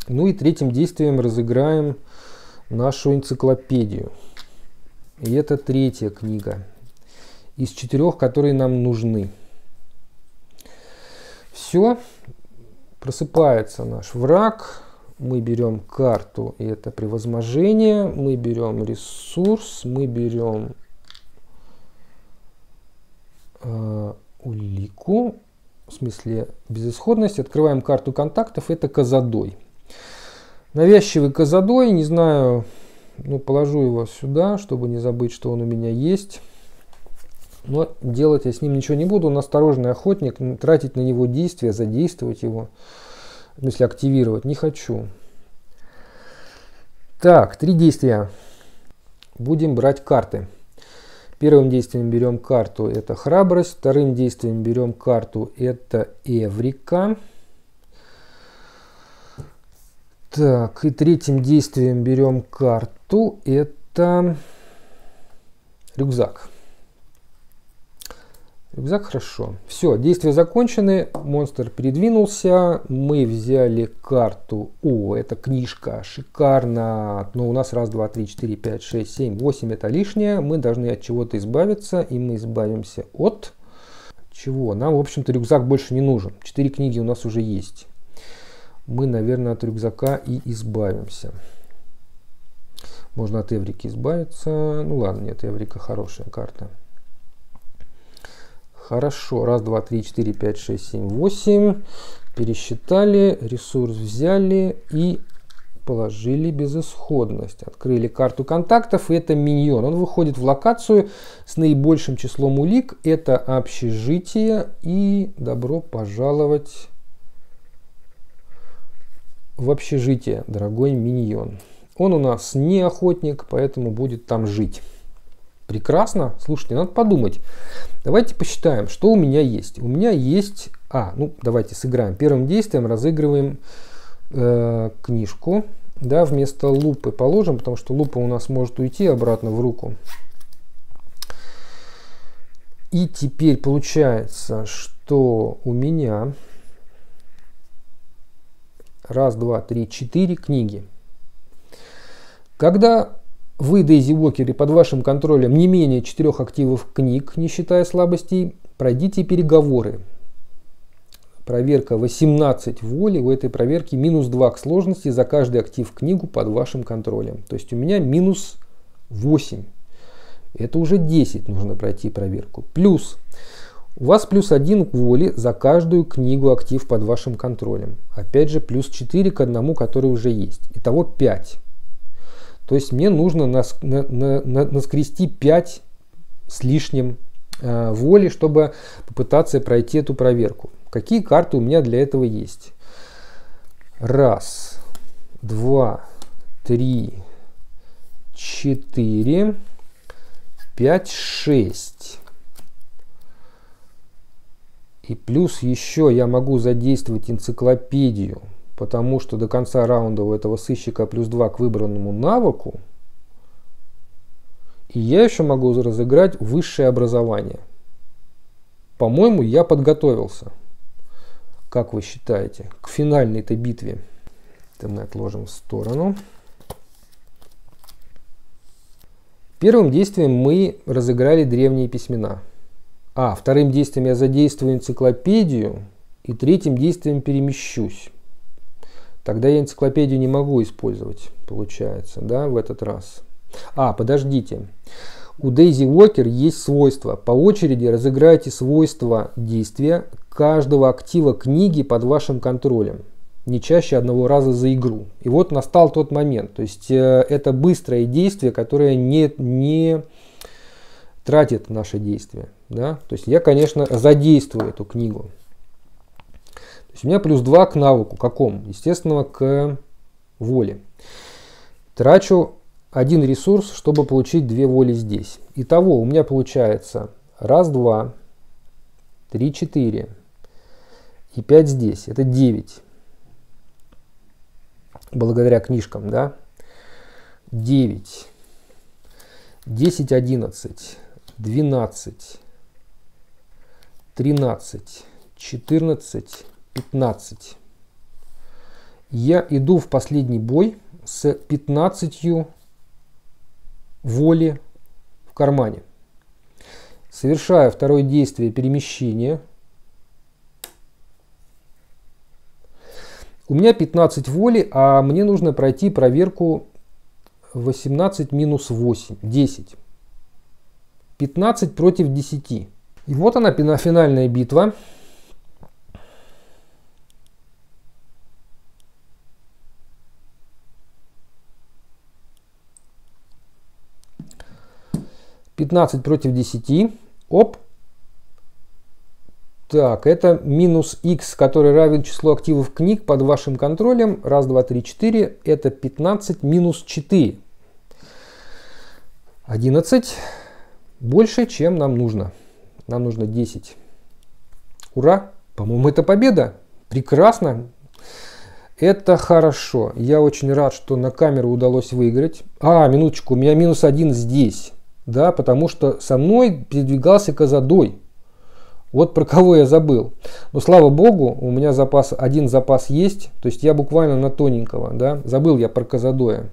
Ну и третьим действием разыграем нашу энциклопедию. И это третья книга из четырех, которые нам нужны. Все. Просыпается наш враг. Мы берем карту, и это превозможение. Мы берем ресурс. Мы берем э, улику. В смысле безысходность. Открываем карту контактов. Это Козадой. Навязчивый Козадой. Не знаю... Ну, положу его сюда, чтобы не забыть, что он у меня есть. Но делать я с ним ничего не буду. Он осторожный охотник. Тратить на него действия, задействовать его. В смысле, активировать не хочу. Так, три действия. Будем брать карты. Первым действием берем карту, это храбрость. Вторым действием берем карту, это Эврика. Так, и третьим действием берем карту, это рюкзак. Рюкзак, хорошо. Все, действия закончены, монстр передвинулся, мы взяли карту. О, это книжка, шикарно. Но у нас раз, два, три, четыре, пять, шесть, семь, восемь, это лишнее. Мы должны от чего-то избавиться, и мы избавимся от чего? Нам, в общем-то, рюкзак больше не нужен. Четыре книги у нас уже есть. Мы, наверное, от рюкзака и избавимся. Можно от Эврики избавиться. Ну ладно, нет, Эврика хорошая карта. Хорошо. Раз, два, три, четыре, пять, шесть, семь, восемь. Пересчитали. Ресурс взяли и положили безысходность. Открыли карту контактов. И это миньон. Он выходит в локацию с наибольшим числом улик. Это общежитие. И добро пожаловать в общежитие, дорогой миньон. Он у нас не охотник, поэтому будет там жить. Прекрасно. Слушайте, надо подумать. Давайте посчитаем, что у меня есть. У меня есть... А, ну давайте сыграем. Первым действием разыгрываем э, книжку. Да, вместо лупы положим, потому что лупа у нас может уйти обратно в руку. И теперь получается, что у меня... Раз, два, три, четыре книги. Когда вы, Дейзи Уокеры, под вашим контролем не менее четырех активов книг, не считая слабостей, пройдите переговоры. Проверка восемнадцать воли. У этой проверки минус два к сложности за каждый актив книгу под вашим контролем. То есть у меня минус восемь. Это уже десять нужно пройти проверку. Плюс. У вас плюс один к воле за каждую книгу актив под вашим контролем. Опять же плюс четыре к одному, который уже есть. Итого пять. То есть мне нужно нас, на, на, на, наскрести пять с лишним э, воли, чтобы попытаться пройти эту проверку. Какие карты у меня для этого есть? Раз, два, три, четыре, пять, шесть. И плюс еще я могу задействовать энциклопедию, потому что до конца раунда у этого сыщика плюс два к выбранному навыку. И я еще могу разыграть высшее образование. По-моему, я подготовился. Как вы считаете, к финальной-то битве? Это мы отложим в сторону. Первым действием мы разыграли древние письмена. А, вторым действием я задействую энциклопедию. И третьим действием перемещусь. Тогда я энциклопедию не могу использовать, получается, да, в этот раз. А, подождите. У Дейзи Уокер есть свойства. По очереди разыграйте свойства действия каждого актива книги под вашим контролем. Не чаще одного раза за игру. И вот настал тот момент. То есть э, это быстрое действие, которое не, не тратит наше действие. Да? То есть я, конечно, задействую эту книгу. То есть у меня плюс два к навыку. Какому? Естественно, к воле. Трачу один ресурс, чтобы получить две воли здесь. Итого у меня получается раз, два, три, четыре и пять здесь. Это девять. Благодаря книжкам, да? девять, десять, одиннадцать, двенадцать, тринадцать, четырнадцать, пятнадцать. Я иду в последний бой с пятнадцатью воли в кармане. Совершаю второе действие перемещения. У меня пятнадцать воли, а мне нужно пройти проверку восемнадцать минус восемь, десять. пятнадцать против десяти. И вот она, финальная битва. пятнадцать против десяти. Оп. Так, это минус x, который равен числу активов книг под вашим контролем. раз, два, три, четыре. Это пятнадцать минус четыре. одиннадцать. Больше, чем нам нужно. Нам нужно десять. Ура! По-моему, это победа. Прекрасно. Это хорошо. Я очень рад, что на камеру удалось выиграть. А, минуточку, у меня минус один здесь. Да, потому что со мной передвигался Казадой. Вот про кого я забыл. Но слава богу, у меня запас, один запас есть. То есть я буквально на тоненького. Да? Забыл я про Казадоя.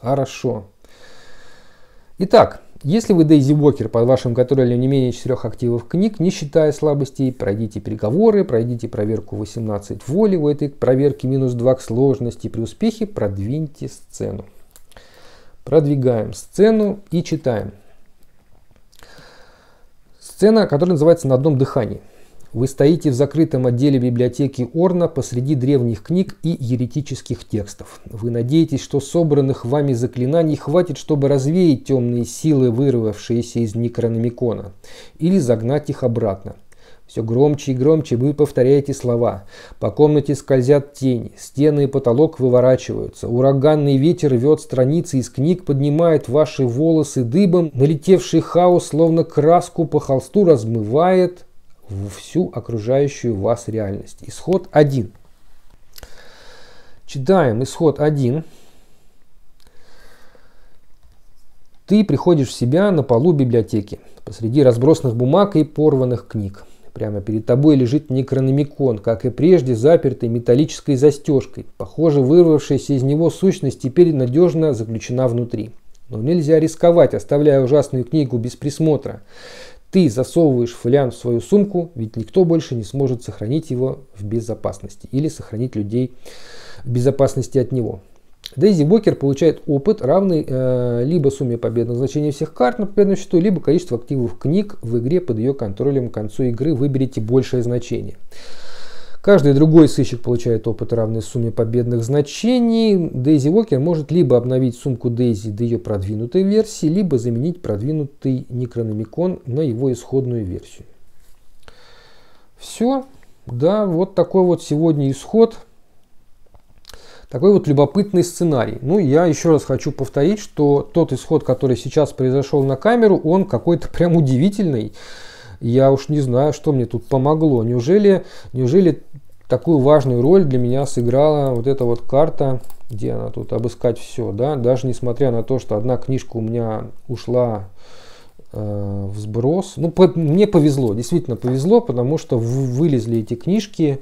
Хорошо. Итак, если вы Дейзи Уокер под вашим контролем не менее четырёх активов книг, не считая слабостей, пройдите переговоры, пройдите проверку восемнадцать воли. У этой проверки минус два к сложности. При успехе продвиньте сцену. Продвигаем сцену и читаем. Сцена, которая называется «На одном дыхании». Вы стоите в закрытом отделе библиотеки Орна посреди древних книг и еретических текстов. Вы надеетесь, что собранных вами заклинаний хватит, чтобы развеять темные силы, вырвавшиеся из Некрономикона, или загнать их обратно. Все громче и громче вы повторяете слова. По комнате скользят тени, стены и потолок выворачиваются. Ураганный ветер рвет страницы из книг, поднимает ваши волосы дыбом. Налетевший хаос, словно краску по холсту, размывает всю окружающую вас реальность. Исход один. Читаем исход один. Ты приходишь в себя на полу библиотеки, посреди разбросанных бумаг и порванных книг. Прямо перед тобой лежит некрономикон, как и прежде запертый металлической застежкой. Похоже, вырвавшаяся из него сущность теперь надежно заключена внутри. Но нельзя рисковать, оставляя ужасную книгу без присмотра. Ты засовываешь фолиант в свою сумку, ведь никто больше не сможет сохранить его в безопасности или сохранить людей в безопасности от него. Дейзи Уокер получает опыт, равный э, либо сумме победного значения всех карт на победном счету, либо количество активов книг в игре под ее контролем. К концу игры выберите большее значение. Каждый другой сыщик получает опыт, равный сумме победных значений. Дейзи Уокер может либо обновить сумку Дейзи до ее продвинутой версии, либо заменить продвинутый некрономикон на его исходную версию. Все. Да, вот такой вот сегодня исход. Такой вот любопытный сценарий. Ну, я еще раз хочу повторить, что тот исход, который сейчас произошел на камеру, он какой-то прям удивительный. Я уж не знаю, что мне тут помогло. Неужели, неужели такую важную роль для меня сыграла вот эта вот карта, где она тут обыскать все, да? Даже несмотря на то, что одна книжка у меня ушла э, в сброс. Ну, по, мне повезло, действительно повезло, потому что вылезли эти книжки.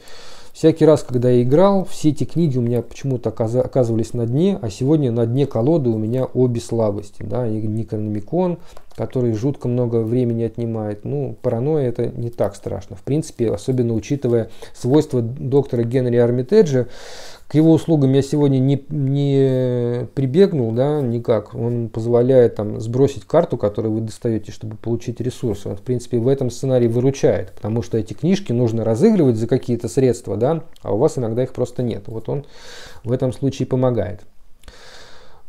Всякий раз, когда я играл, все эти книги у меня почему-то оказывались на дне, а сегодня на дне колоды у меня обе слабости. Да? Некрономикон, который жутко много времени отнимает. Ну, паранойя — это не так страшно. В принципе, особенно учитывая свойства доктора Генри Армитажа, к его услугам я сегодня не, не прибегнул, да, никак. Он позволяет там сбросить карту, которую вы достаете, чтобы получить ресурсы. Он, в принципе, в этом сценарии выручает, потому что эти книжки нужно разыгрывать за какие-то средства, да, а у вас иногда их просто нет. Вот он в этом случае помогает.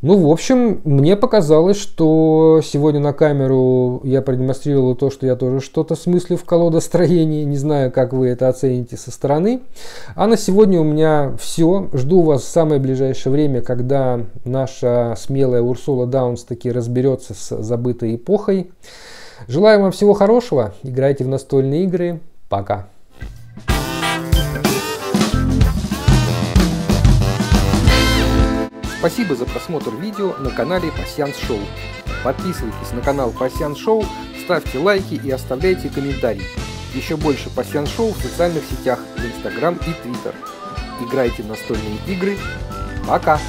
Ну, в общем, мне показалось, что сегодня на камеру я продемонстрировал то, что я тоже что-то смыслю в колодостроении. Не знаю, как вы это оцените со стороны. А на сегодня у меня все. Жду вас в самое ближайшее время, когда наша смелая Урсула Даунс таки разберется с забытой эпохой. Желаю вам всего хорошего. Играйте в настольные игры. Пока. Спасибо за просмотр видео на канале Пасьянс Шоу. Подписывайтесь на канал Пасьянс Шоу, ставьте лайки и оставляйте комментарии. Еще больше Пасьянс Шоу в социальных сетях, в Инстаграм и Твиттер. Играйте в настольные игры. Пока!